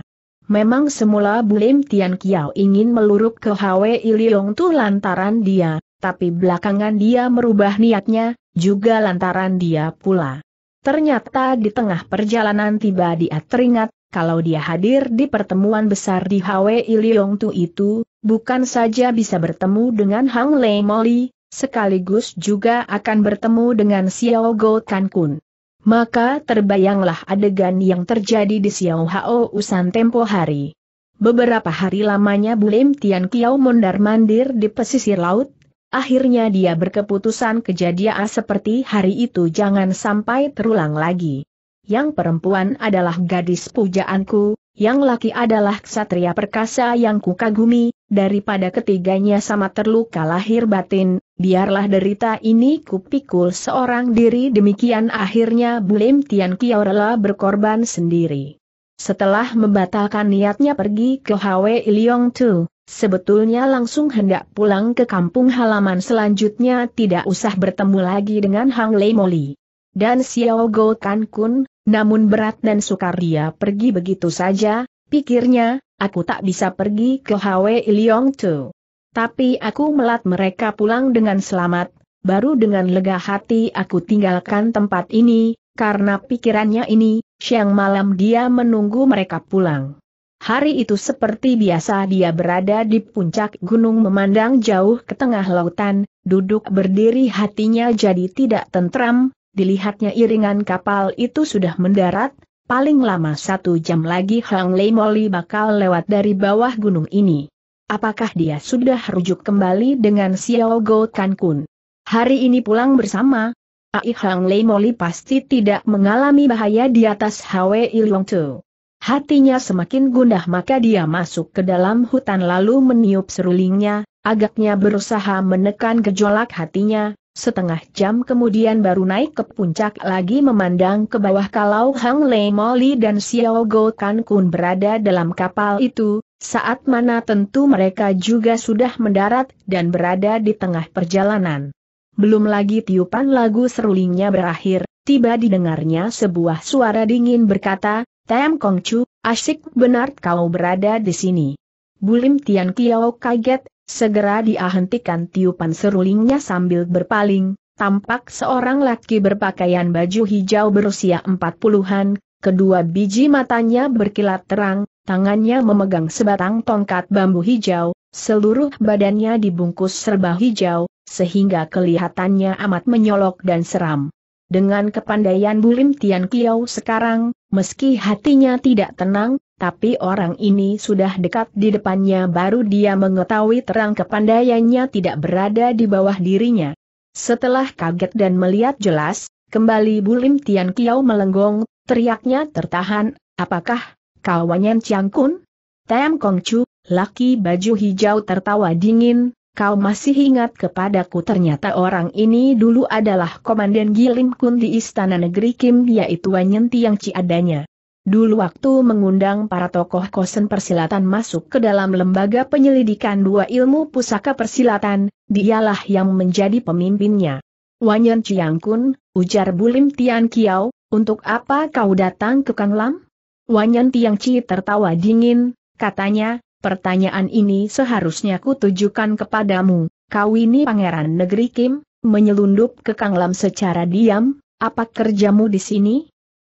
Memang semula Bulim Tian Kiao ingin meluruk ke Hwe Liong Tu lantaran dia, tapi belakangan dia merubah niatnya, juga lantaran dia pula. Ternyata di tengah perjalanan tiba dia teringat, kalau dia hadir di pertemuan besar di Hwe Liong Tu itu, bukan saja bisa bertemu dengan Hang Lei Moli, sekaligus juga akan bertemu dengan Xiao Go Kan Kun. Maka terbayanglah adegan yang terjadi di Xiao Hao Usan tempo hari. Beberapa hari lamanya Bulim Tian Kiao mondar-mandir di pesisir laut, akhirnya dia berkeputusan kejadian seperti hari itu jangan sampai terulang lagi. Yang perempuan adalah gadis pujaanku, yang laki adalah ksatria perkasa yang kukagumi. Daripada ketiganya sama terluka lahir batin, biarlah derita ini kupikul seorang diri. Demikian akhirnya Bulim Tian Kiao rela berkorban sendiri. Setelah membatalkan niatnya pergi ke Hwe Liong Tu, sebetulnya langsung hendak pulang ke kampung halaman, selanjutnya tidak usah bertemu lagi dengan Hang Lei Moli dan Xiao Go Kan Kun, namun berat dan sukar dia pergi begitu saja, pikirnya, aku tak bisa pergi ke Hwe Liong Tu. Tapi aku melat mereka pulang dengan selamat, baru dengan lega hati aku tinggalkan tempat ini, karena pikirannya ini. Siang malam dia menunggu mereka pulang. Hari itu seperti biasa dia berada di puncak gunung memandang jauh ke tengah lautan, duduk berdiri hatinya jadi tidak tentram, dilihatnya iringan kapal itu sudah mendarat, paling lama 1 jam lagi Hang Lei Moli bakal lewat dari bawah gunung ini. Apakah dia sudah rujuk kembali dengan Xiao Go Kan Kun? Hari ini pulang bersama? Hang Lei Moli pasti tidak mengalami bahaya di atas Hwe Liong Tu. Hatinya semakin gundah, maka dia masuk ke dalam hutan lalu meniup serulingnya, agaknya berusaha menekan gejolak hatinya. 1/2 jam kemudian baru naik ke puncak lagi memandang ke bawah. Kalau Hang Lei Moli dan Xiao Go Kan Kun berada dalam kapal itu, saat mana tentu mereka juga sudah mendarat dan berada di tengah perjalanan. Belum lagi tiupan lagu serulingnya berakhir, tiba didengarnya sebuah suara dingin berkata, "Tem Kong Chu, asyik benar kau berada di sini." Bulim Tian Kiao kaget, segera dia hentikan tiupan serulingnya sambil berpaling, tampak seorang laki berpakaian baju hijau berusia 40-an, kedua biji matanya berkilat terang, tangannya memegang sebatang tongkat bambu hijau, seluruh badannya dibungkus serba hijau, sehingga kelihatannya amat menyolok dan seram. Dengan kepandaian Bulim Tian Kiao sekarang, meski hatinya tidak tenang, tapi orang ini sudah dekat di depannya, baru dia mengetahui terang kepandaiannya tidak berada di bawah dirinya. Setelah kaget dan melihat jelas, kembali Bulim Tian Kiao melenggong, teriaknya tertahan, "Apakah kau Wanyan Chiang Kun?" "Tem Kong Chu," laki baju hijau tertawa dingin, "kau masih ingat kepadaku?" Ternyata orang ini dulu adalah komandan Gilim Kun di Istana Negeri Kim, yaitu Wanyan Tiang Ci adanya. Dulu waktu mengundang para tokoh kosen persilatan masuk ke dalam lembaga penyelidikan 2 ilmu pusaka persilatan, dialah yang menjadi pemimpinnya. "Wanyan Chiang Kun," ujar Bulim Tian Kiao, "untuk apa kau datang ke Kang Lam?" Wanyan Tiang Ci tertawa dingin, katanya, "Pertanyaan ini seharusnya kutujukan kepadamu. Kau ini pangeran negeri Kim, menyelundup ke Kang Lam secara diam, apa kerjamu di sini?"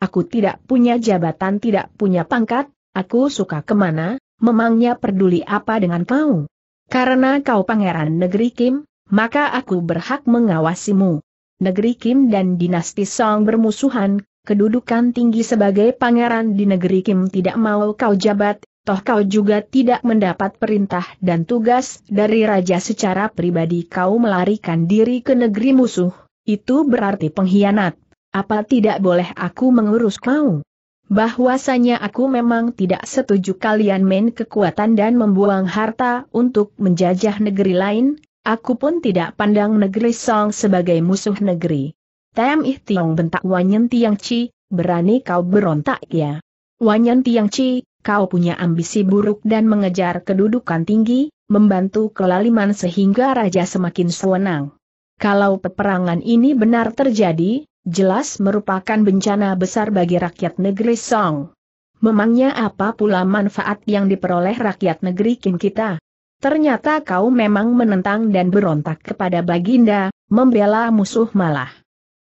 "Aku tidak punya jabatan, tidak punya pangkat, aku suka kemana, memangnya peduli apa dengan kau? Karena kau pangeran negeri Kim, maka aku berhak mengawasimu." Negeri Kim dan dinasti Song bermusuhan, kedudukan tinggi sebagai pangeran di negeri Kim tidak mau kau jabat. Toh kau juga tidak mendapat perintah dan tugas dari raja secara pribadi, kau melarikan diri ke negeri musuh, itu berarti pengkhianat. Apa tidak boleh aku mengurus kau? Bahwasanya aku memang tidak setuju kalian main kekuatan dan membuang harta untuk menjajah negeri lain, aku pun tidak pandang negeri Song sebagai musuh negeri. "Tem Ih Tiong," bentak Wanyan Tiang Ci, "berani kau berontak ya?" "Wanyan Tiang Ci, kau punya ambisi buruk dan mengejar kedudukan tinggi, membantu kelaliman sehingga raja semakin sewenang. Kalau peperangan ini benar terjadi, jelas merupakan bencana besar bagi rakyat negeri Song. Memangnya apa pula manfaat yang diperoleh rakyat negeri Kim kita? Ternyata kau memang menentang dan berontak kepada baginda, membela musuh malah."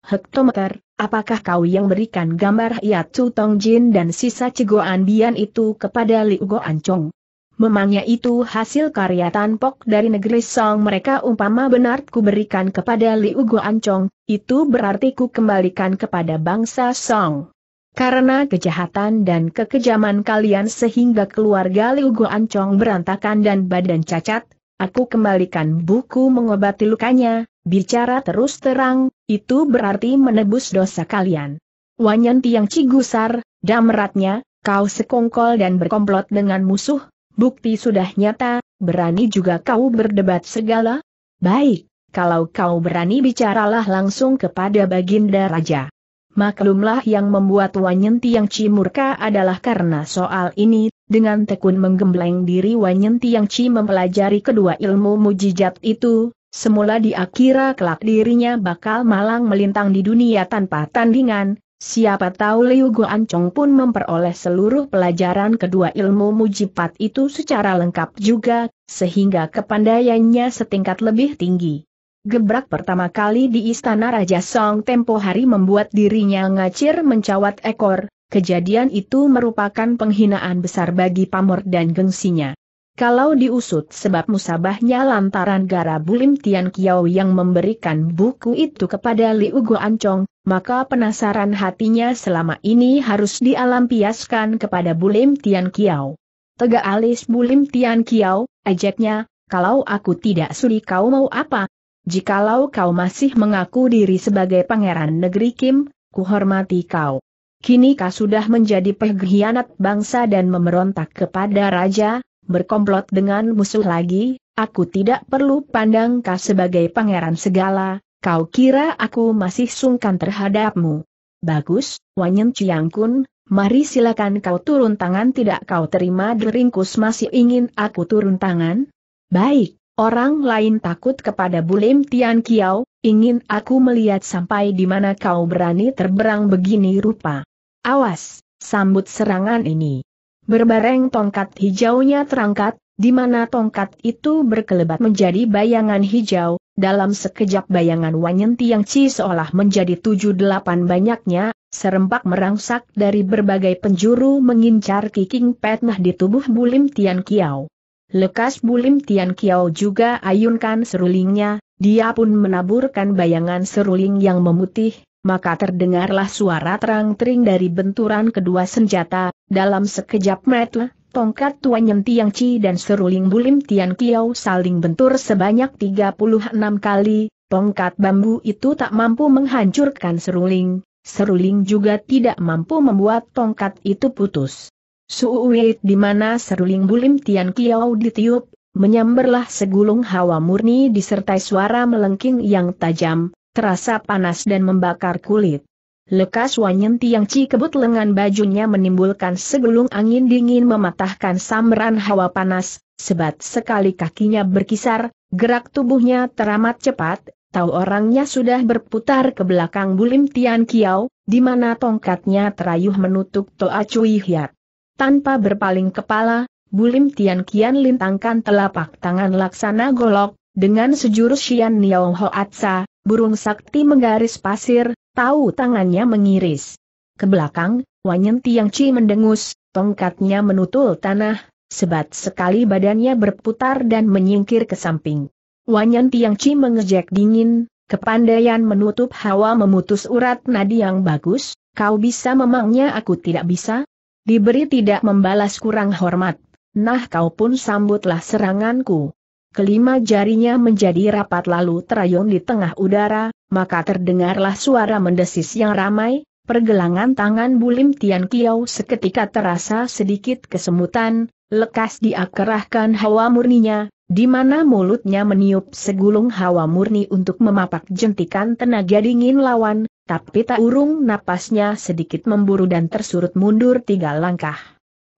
"Hektometer, apakah kau yang berikan gambar Yatu Tong Jin dan sisa cegoan Bian itu kepada Liu Goan Chong? Memangnya itu hasil karya tanpok dari negeri Song mereka? Umpama benar ku berikan kepada Liu Goan Chong, itu berarti ku kembalikan kepada bangsa Song. Karena kejahatan dan kekejaman kalian sehingga keluarga Liu Goan Chong berantakan dan badan cacat, aku kembalikan buku mengobati lukanya. Bicara terus terang, itu berarti menebus dosa kalian." Wanyan Tiang Ci gusar, damratnya, "Kau sekongkol dan berkomplot dengan musuh, bukti sudah nyata, berani juga kau berdebat segala? Baik, kalau kau berani bicaralah langsung kepada baginda raja. Maklumlah yang membuat Wanyenti yang cimurka adalah karena soal ini. Dengan tekun menggembleng diri Wanyenti yang ci mempelajari kedua ilmu mujijat itu, semula dia kira kelak dirinya bakal malang melintang di dunia tanpa tandingan. Siapa tahu Liu Guancong pun memperoleh seluruh pelajaran kedua ilmu mujipat itu secara lengkap juga, sehingga kepandaiannya setingkat lebih tinggi. Gebrak pertama kali di istana Raja Song tempo hari membuat dirinya ngacir mencawat ekor. Kejadian itu merupakan penghinaan besar bagi pamor dan gengsinya. Kalau diusut sebab musabahnya lantaran Gara Bulim Tian Kiao yang memberikan buku itu kepada Liu Guancong, maka penasaran hatinya selama ini harus dialampiaskan kepada Bulim Tian Kiao. Tegak alis Bulim Tian Kiao, ajaknya, "Kalau aku tidak sudi kau mau apa? Jikalau kau masih mengaku diri sebagai pangeran negeri Kim, kuhormati kau. Kini kau sudah menjadi pengkhianat bangsa dan memberontak kepada raja, berkomplot dengan musuh lagi. Aku tidak perlu pandang kau sebagai pangeran segala. Kau kira aku masih sungkan terhadapmu? Bagus, Wanyen Ciangkun, mari silakan kau turun tangan." "Tidak kau terima deringkus, masih ingin aku turun tangan? Baik." Orang lain takut kepada Bulim Tian Kiao, "Ingin aku melihat sampai di mana kau berani terberang begini rupa. Awas, sambut serangan ini." Berbareng tongkat hijaunya terangkat, di mana tongkat itu berkelebat menjadi bayangan hijau. Dalam sekejap bayangan Wanyenti yang ci seolah menjadi 7-8 banyaknya, serempak merangsak dari berbagai penjuru mengincar kiking petnah di tubuh Bulim Tian Kiao. Lekas Bulim Tian Kiao juga ayunkan serulingnya, dia pun menaburkan bayangan seruling yang memutih, maka terdengarlah suara terang-tering dari benturan kedua senjata. Dalam sekejap mata, tongkat Wanyenti yang ci dan seruling Bulim Tian Kiao saling bentur sebanyak 36 kali, tongkat bambu itu tak mampu menghancurkan seruling, seruling juga tidak mampu membuat tongkat itu putus. Suuit di mana seruling Bulim Tian Kiao ditiup, menyambarlah segulung hawa murni disertai suara melengking yang tajam, terasa panas dan membakar kulit. Lekas Wanyenti yang ci kebut lengan bajunya menimbulkan segulung angin dingin mematahkan sambaran hawa panas, sebat sekali kakinya berkisar, gerak tubuhnya teramat cepat, tahu orangnya sudah berputar ke belakang Bulim Tian Kiao, di mana tongkatnya terayuh menutup Toa Cui Hiat. Tanpa berpaling kepala, Bulim Tian Kian lintangkan telapak tangan laksana golok, dengan sejurus Xian Niao Hoatsa, burung sakti menggaris pasir, tahu tangannya mengiris. Ke belakang, Wanyenti yang ci mendengus, tongkatnya menutul tanah, sebat sekali badannya berputar dan menyingkir ke samping. Wanyenti yang ci mengejek dingin, "Kepandaian menutup hawa memutus urat nadi yang bagus, kau bisa memangnya aku tidak bisa? Diberi tidak membalas kurang hormat, nah kau pun sambutlah seranganku." Kelima jarinya menjadi rapat lalu terayun di tengah udara, maka terdengarlah suara mendesis yang ramai, pergelangan tangan Bulim Tian Kiao seketika terasa sedikit kesemutan, lekas dia kerahkan hawa murninya, di mana mulutnya meniup segulung hawa murni untuk memapak jentikan tenaga dingin lawan. Tapi tak urung napasnya sedikit memburu dan tersurut mundur 3 langkah.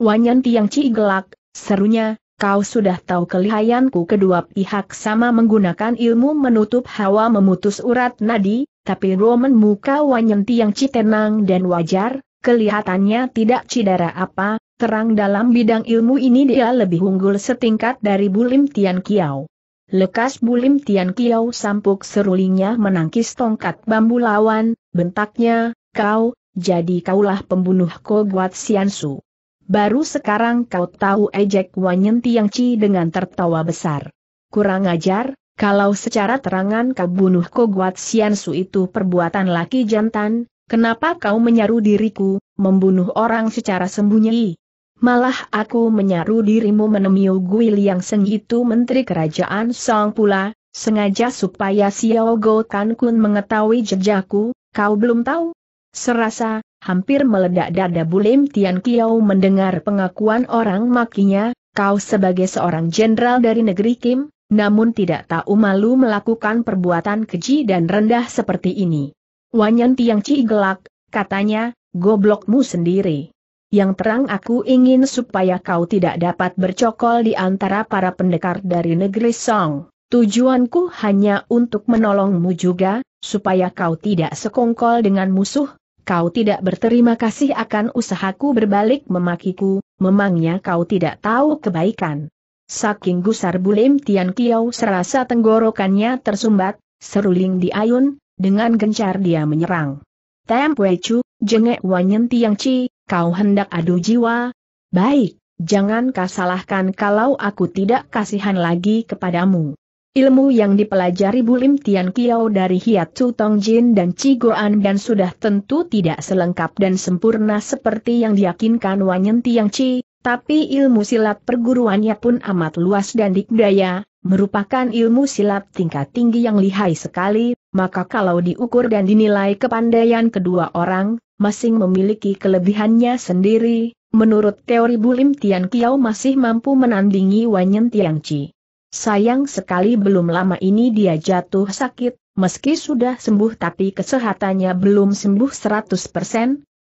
Wanyenti yang ci gelak, serunya, "Kau sudah tahu kelihayanku." Kedua pihak sama menggunakan ilmu menutup hawa memutus urat nadi, tapi roman muka Wanyenti yang ci tenang dan wajar, kelihatannya tidak cedera apa, terang dalam bidang ilmu ini dia lebih unggul setingkat dari Bulim Tian Kiao. Lekas Bulim Tian Kiao sampuk serulingnya menangkis tongkat bambu lawan, bentaknya, "Kau, jadi kaulah pembunuh Koguat Siansu. Baru sekarang kau tahu?" ejek Wanyenti yang ci dengan tertawa besar. "Kurang ajar, kalau secara terangan kau bunuh Koguat Siansu itu perbuatan laki jantan, kenapa kau menyaru diriku, membunuh orang secara sembunyi? Malah aku menyaru dirimu menemiu Gui Liang Seng itu menteri kerajaan Song pula, sengaja supaya Xiao Go Kan Kun mengetahui jejakku, kau belum tahu?" Serasa, hampir meledak dada Bulim Tian Kiao mendengar pengakuan orang makinya, "Kau sebagai seorang jenderal dari negeri Kim, namun tidak tahu malu melakukan perbuatan keji dan rendah seperti ini." Wanyenti yang ci gelak, katanya, goblokmu sendiri. Yang terang aku ingin supaya kau tidak dapat bercokol di antara para pendekar dari negeri Song. Tujuanku hanya untuk menolongmu juga, supaya kau tidak sekongkol dengan musuh. Kau tidak berterima kasih akan usahaku berbalik memakiku, memangnya kau tidak tahu kebaikan. Saking gusar Bulim Tian Kiau serasa tenggorokannya tersumbat, seruling diayun, dengan gencar dia menyerang. Tempuecu, jengek Wanyen Tiang Ci, kau hendak adu jiwa? Baik, jangan kau salahkan kalau aku tidak kasihan lagi kepadamu. Ilmu yang dipelajari Bulim Tian Kiau dari Hiat Su Tong Jin dan Ci Goan dan sudah tentu tidak selengkap dan sempurna seperti yang diyakinkan Wanyen Tiang Ci, tapi ilmu silat perguruannya pun amat luas dan dikdaya, merupakan ilmu silat tingkat tinggi yang lihai sekali, maka kalau diukur dan dinilai kepandaian kedua orang, masing memiliki kelebihannya sendiri, menurut teori Bulim Tian Kiau masih mampu menandingi Wanyen Tiang Ci. Sayang sekali belum lama ini dia jatuh sakit, meski sudah sembuh tapi kesehatannya belum sembuh 100%,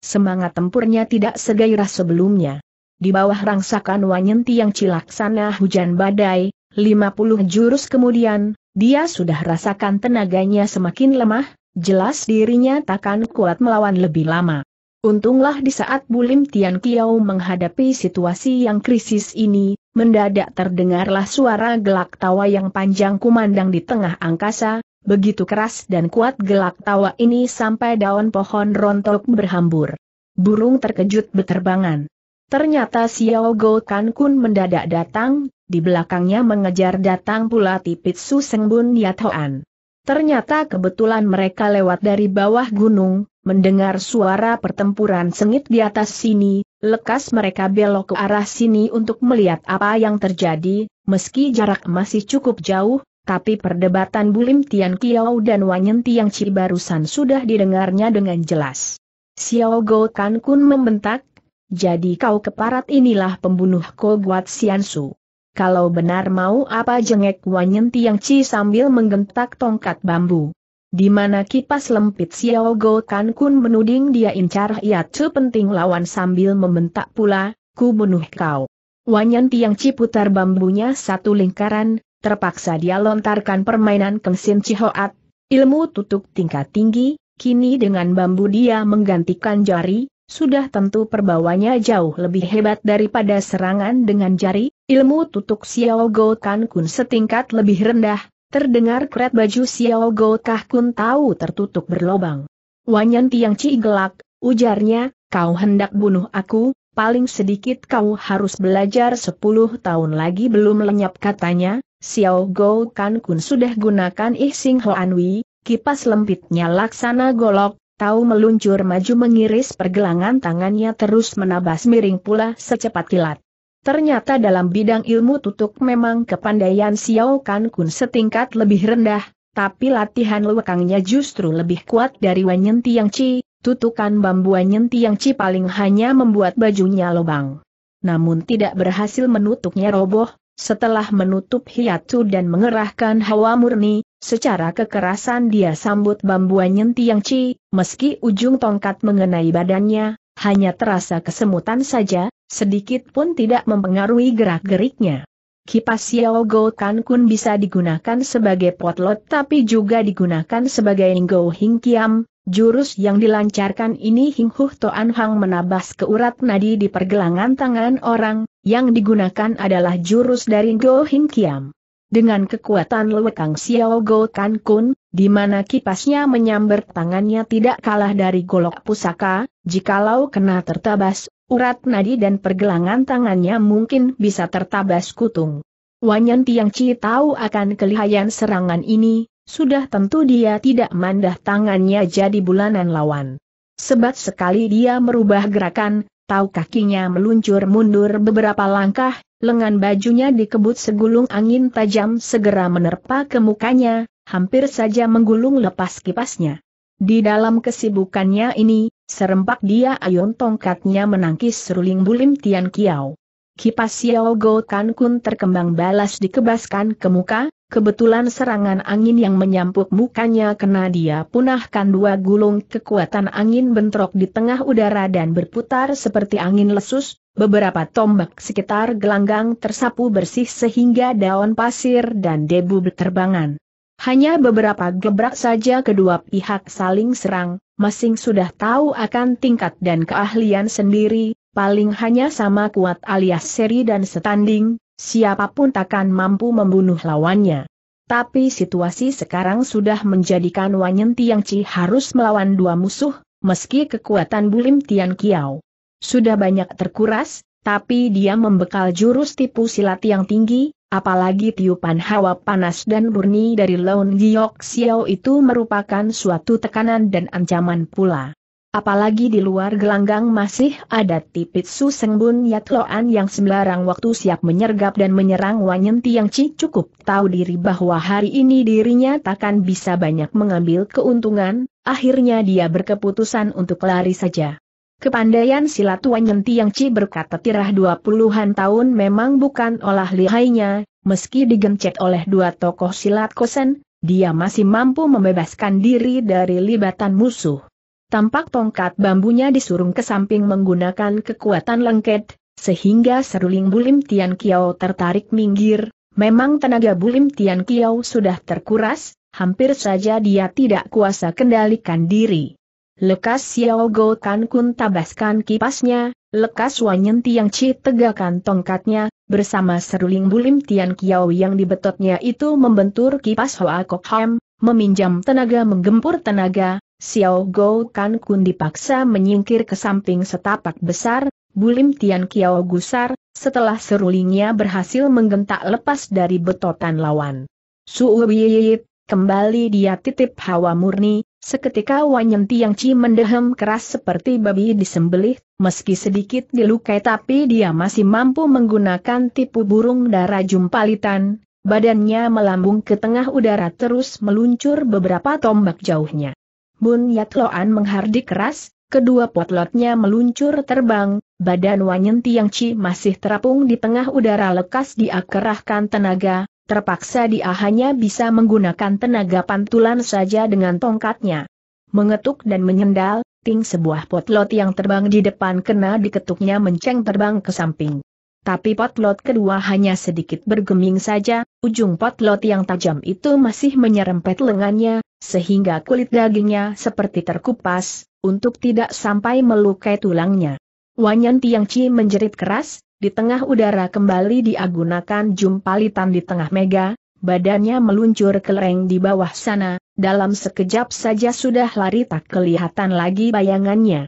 semangat tempurnya tidak segairah sebelumnya. Di bawah rangsakan Wanyen Tiang Ci laksana hujan badai, 50 jurus kemudian, dia sudah rasakan tenaganya semakin lemah, jelas dirinya takkan kuat melawan lebih lama. Untunglah di saat Bulim Tian Kiau menghadapi situasi yang krisis ini, mendadak terdengarlah suara gelak tawa yang panjang kumandang di tengah angkasa, begitu keras dan kuat gelak tawa ini sampai daun pohon rontok berhambur. Burung terkejut beterbangan. Ternyata Xiao Go Kan Kun mendadak datang, di belakangnya mengejar datang pula Tipit Su Seng Bun Yathoan. Ternyata kebetulan mereka lewat dari bawah gunung, mendengar suara pertempuran sengit di atas sini. Lekas mereka belok ke arah sini untuk melihat apa yang terjadi, meski jarak masih cukup jauh, tapi perdebatan Bulim Tian Kiau dan Wanyen Tiang Ci barusan sudah didengarnya dengan jelas. Xiao Go Kan Kun membentak, jadi kau keparat inilah pembunuh Ko Guat Sian Su. Kalau benar mau apa, jengek Wanyen Tiang Ci sambil menggentak tongkat bambu. Di mana kipas lempit Xiao Go Kan Kun menuding dia incar Hiat Su penting lawan sambil membentak pula, ku bunuh kau. Wanyen Tiang Ci putar bambunya satu lingkaran, terpaksa dia lontarkan permainan Keng Sin Chi Hoat, ilmu tutuk tingkat tinggi, kini dengan bambu dia menggantikan jari, sudah tentu perbawanya jauh lebih hebat daripada serangan dengan jari, ilmu tutuk Xiao Go Kan Kun setingkat lebih rendah. Terdengar kret baju Xiao Go Kan Kun tahu tertutup berlobang. Wanyen Tiang Ci gelak, ujarnya, kau hendak bunuh aku, paling sedikit kau harus belajar 10 tahun lagi belum lenyap katanya, Xiao Go Kan Kun sudah gunakan I Sing Hoan Wei, kipas lempitnya laksana golok, tahu meluncur maju mengiris pergelangan tangannya terus menabas miring pula secepat kilat. Ternyata dalam bidang ilmu tutuk memang kepandaian Xiao Kan Kun setingkat lebih rendah, tapi latihan lekangnya justru lebih kuat dari Wanyen Tiang Ci, tutukan bambu Wanyen Tiang Ci paling hanya membuat bajunya lobang. Namun tidak berhasil menutupnya roboh, setelah menutup Hiat Su dan mengerahkan hawa murni, secara kekerasan dia sambut bambu Wanyen Tiang Ci, meski ujung tongkat mengenai badannya, hanya terasa kesemutan saja, sedikit pun tidak mempengaruhi gerak-geriknya. Kipas Xiao Go Kan Kun bisa digunakan sebagai potlot tapi juga digunakan sebagai Ngou Hing Kiam, jurus yang dilancarkan ini Hing Huh Toan Hang menabas ke urat nadi di pergelangan tangan orang, yang digunakan adalah jurus dari Ngou Hing Kiam. Dengan kekuatan lekang Xiao Go Kan Kun, di mana kipasnya menyambar tangannya tidak kalah dari golok pusaka, jikalau kena tertabas, urat nadi dan pergelangan tangannya mungkin bisa tertabas kutung. Wanyen Tiang Ci tahu akan kelihayan serangan ini, sudah tentu dia tidak mandah tangannya jadi bulanan lawan. Sebat sekali dia merubah gerakan, tahu kakinya meluncur mundur beberapa langkah, lengan bajunya dikebut segulung angin tajam segera menerpa ke mukanya, hampir saja menggulung lepas kipasnya. Di dalam kesibukannya ini, serempak dia ayun tongkatnya menangkis seruling Bulim Tian Kiau. Kipas Xiao Go Kan Kun terkembang balas dikebaskan ke muka, Kebetulan serangan angin yang menyampuk mukanya kena dia punahkan dua gulung kekuatan angin bentrok di tengah udara dan berputar seperti angin lesus, beberapa tombak sekitar gelanggang tersapu bersih sehingga daun pasir dan debu berterbangan. Hanya beberapa gebrak saja kedua pihak saling serang, masing sudah tahu akan tingkat dan keahlian sendiri, paling hanya sama kuat alias seri dan setanding. Siapapun takkan mampu membunuh lawannya. Tapi situasi sekarang sudah menjadikan Wanyen Tiangci harus melawan dua musuh, meski kekuatan Bulim Tian Kiau sudah banyak terkuras, tapi dia membekal jurus tipu silat yang tinggi, apalagi tiupan hawa panas dan murni dari Lon Giok Xiao itu merupakan suatu tekanan dan ancaman pula. Apalagi di luar gelanggang masih ada Tipitsu Sengbun Yatloan yang sembarang waktu siap menyergap dan menyerang Wanyen Tiangci. Cukup tahu diri bahwa hari ini dirinya takkan bisa banyak mengambil keuntungan, akhirnya dia berkeputusan untuk lari saja. Kepandaian silat Wanyen Tiangci berkat tirah 20-an tahun memang bukan olah lihainya, meski digencet oleh dua tokoh silat kosen, dia masih mampu membebaskan diri dari libatan musuh. Tampak tongkat bambunya disurung ke samping menggunakan kekuatan lengket, sehingga seruling Bulim Tian Kiau tertarik minggir. Memang tenaga Bulim Tian Kiau sudah terkuras, hampir saja dia tidak kuasa kendalikan diri. Lekas Xiao Go Kan Kun tabaskan kipasnya, lekas Wanyen Tiangci tegakkan tongkatnya, bersama seruling Bulim Tian Kiau yang dibetotnya itu membentur kipas Hoa Kok Ham, meminjam tenaga menggempur tenaga. Xiao Go Kan Kun dipaksa menyingkir ke samping setapak besar, Bulim Tian Kiau gusar, setelah serulingnya berhasil menggentak lepas dari betotan lawan. Suubiit, kembali dia titip hawa murni, seketika Wanyen Tiangci mendehem keras seperti babi disembelih, meski sedikit dilukai tapi dia masih mampu menggunakan tipu burung dara jumpalitan, badannya melambung ke tengah udara terus meluncur beberapa tombak jauhnya. Bun Yatloan menghardik keras, kedua potlotnya meluncur terbang, badan Wanyen Tiangci masih terapung di tengah udara lekas dia kerahkan tenaga, terpaksa dia hanya bisa menggunakan tenaga pantulan saja dengan tongkatnya. Mengetuk dan menyendal, ting sebuah potlot yang terbang di depan kena diketuknya menceng terbang ke samping. Tapi potlot kedua hanya sedikit bergeming saja, ujung potlot yang tajam itu masih menyerempet lengannya, sehingga kulit dagingnya seperti terkupas, untuk tidak sampai melukai tulangnya. Wanyen Tiangci menjerit keras, di tengah udara kembali diagunakan jumpalitan di tengah mega, badannya meluncur kelereng di bawah sana, dalam sekejap saja sudah lari tak kelihatan lagi bayangannya.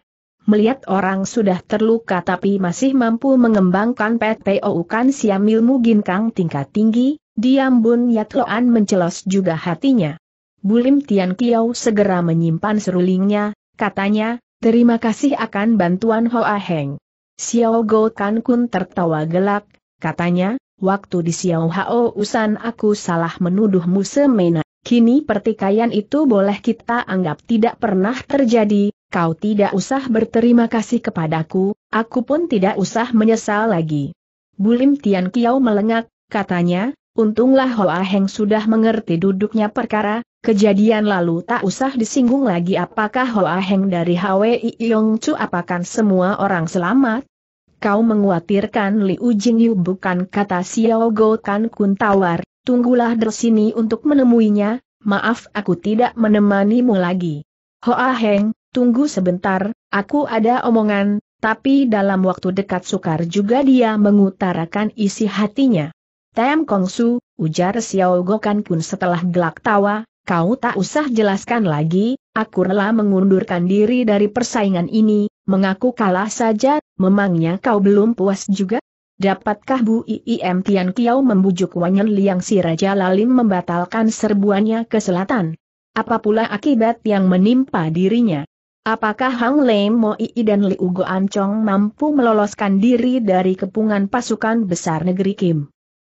Melihat orang sudah terluka tapi masih mampu mengembangkan PTO Kan Siam ilmu ginkang tingkat tinggi, diam Bun Yatloan mencelos juga hatinya. Bulim Tian Kiau segera menyimpan serulingnya, katanya, terima kasih akan bantuan Hoa Heng. Xiao Go Kan Kun tertawa gelak, katanya, waktu di Xiao Hao Usan aku salah menuduhmu semena, kini pertikaian itu boleh kita anggap tidak pernah terjadi. Kau tidak usah berterima kasih kepadaku, aku pun tidak usah menyesal lagi. Bulim Tian Kiau melengak, katanya, untunglah Hoa Heng sudah mengerti duduknya perkara, kejadian lalu tak usah disinggung lagi. Apakah Hoa Heng dari Hwi Yong Chu apakan semua orang selamat? Kau mengkhawatirkan Liu Jingyu bukan, kata Xiao Go Kan Kun tawar, tunggulah di sini untuk menemuinya, maaf aku tidak menemanimu lagi. Hoa Heng, tunggu sebentar, aku ada omongan, tapi dalam waktu dekat sukar juga dia mengutarakan isi hatinya. Tem Kongsu, ujar Xiao Go Kan Kun setelah gelak tawa, kau tak usah jelaskan lagi, aku rela mengundurkan diri dari persaingan ini, mengaku kalah saja, memangnya kau belum puas juga? Dapatkah Bu Iim Tian Kiau membujuk Wanyen Liang si Raja Lalim membatalkan serbuannya ke selatan? Apa pula akibat yang menimpa dirinya? Apakah Hang Lei Mo Ii dan Liu Goan Chong mampu meloloskan diri dari kepungan pasukan besar negeri Kim?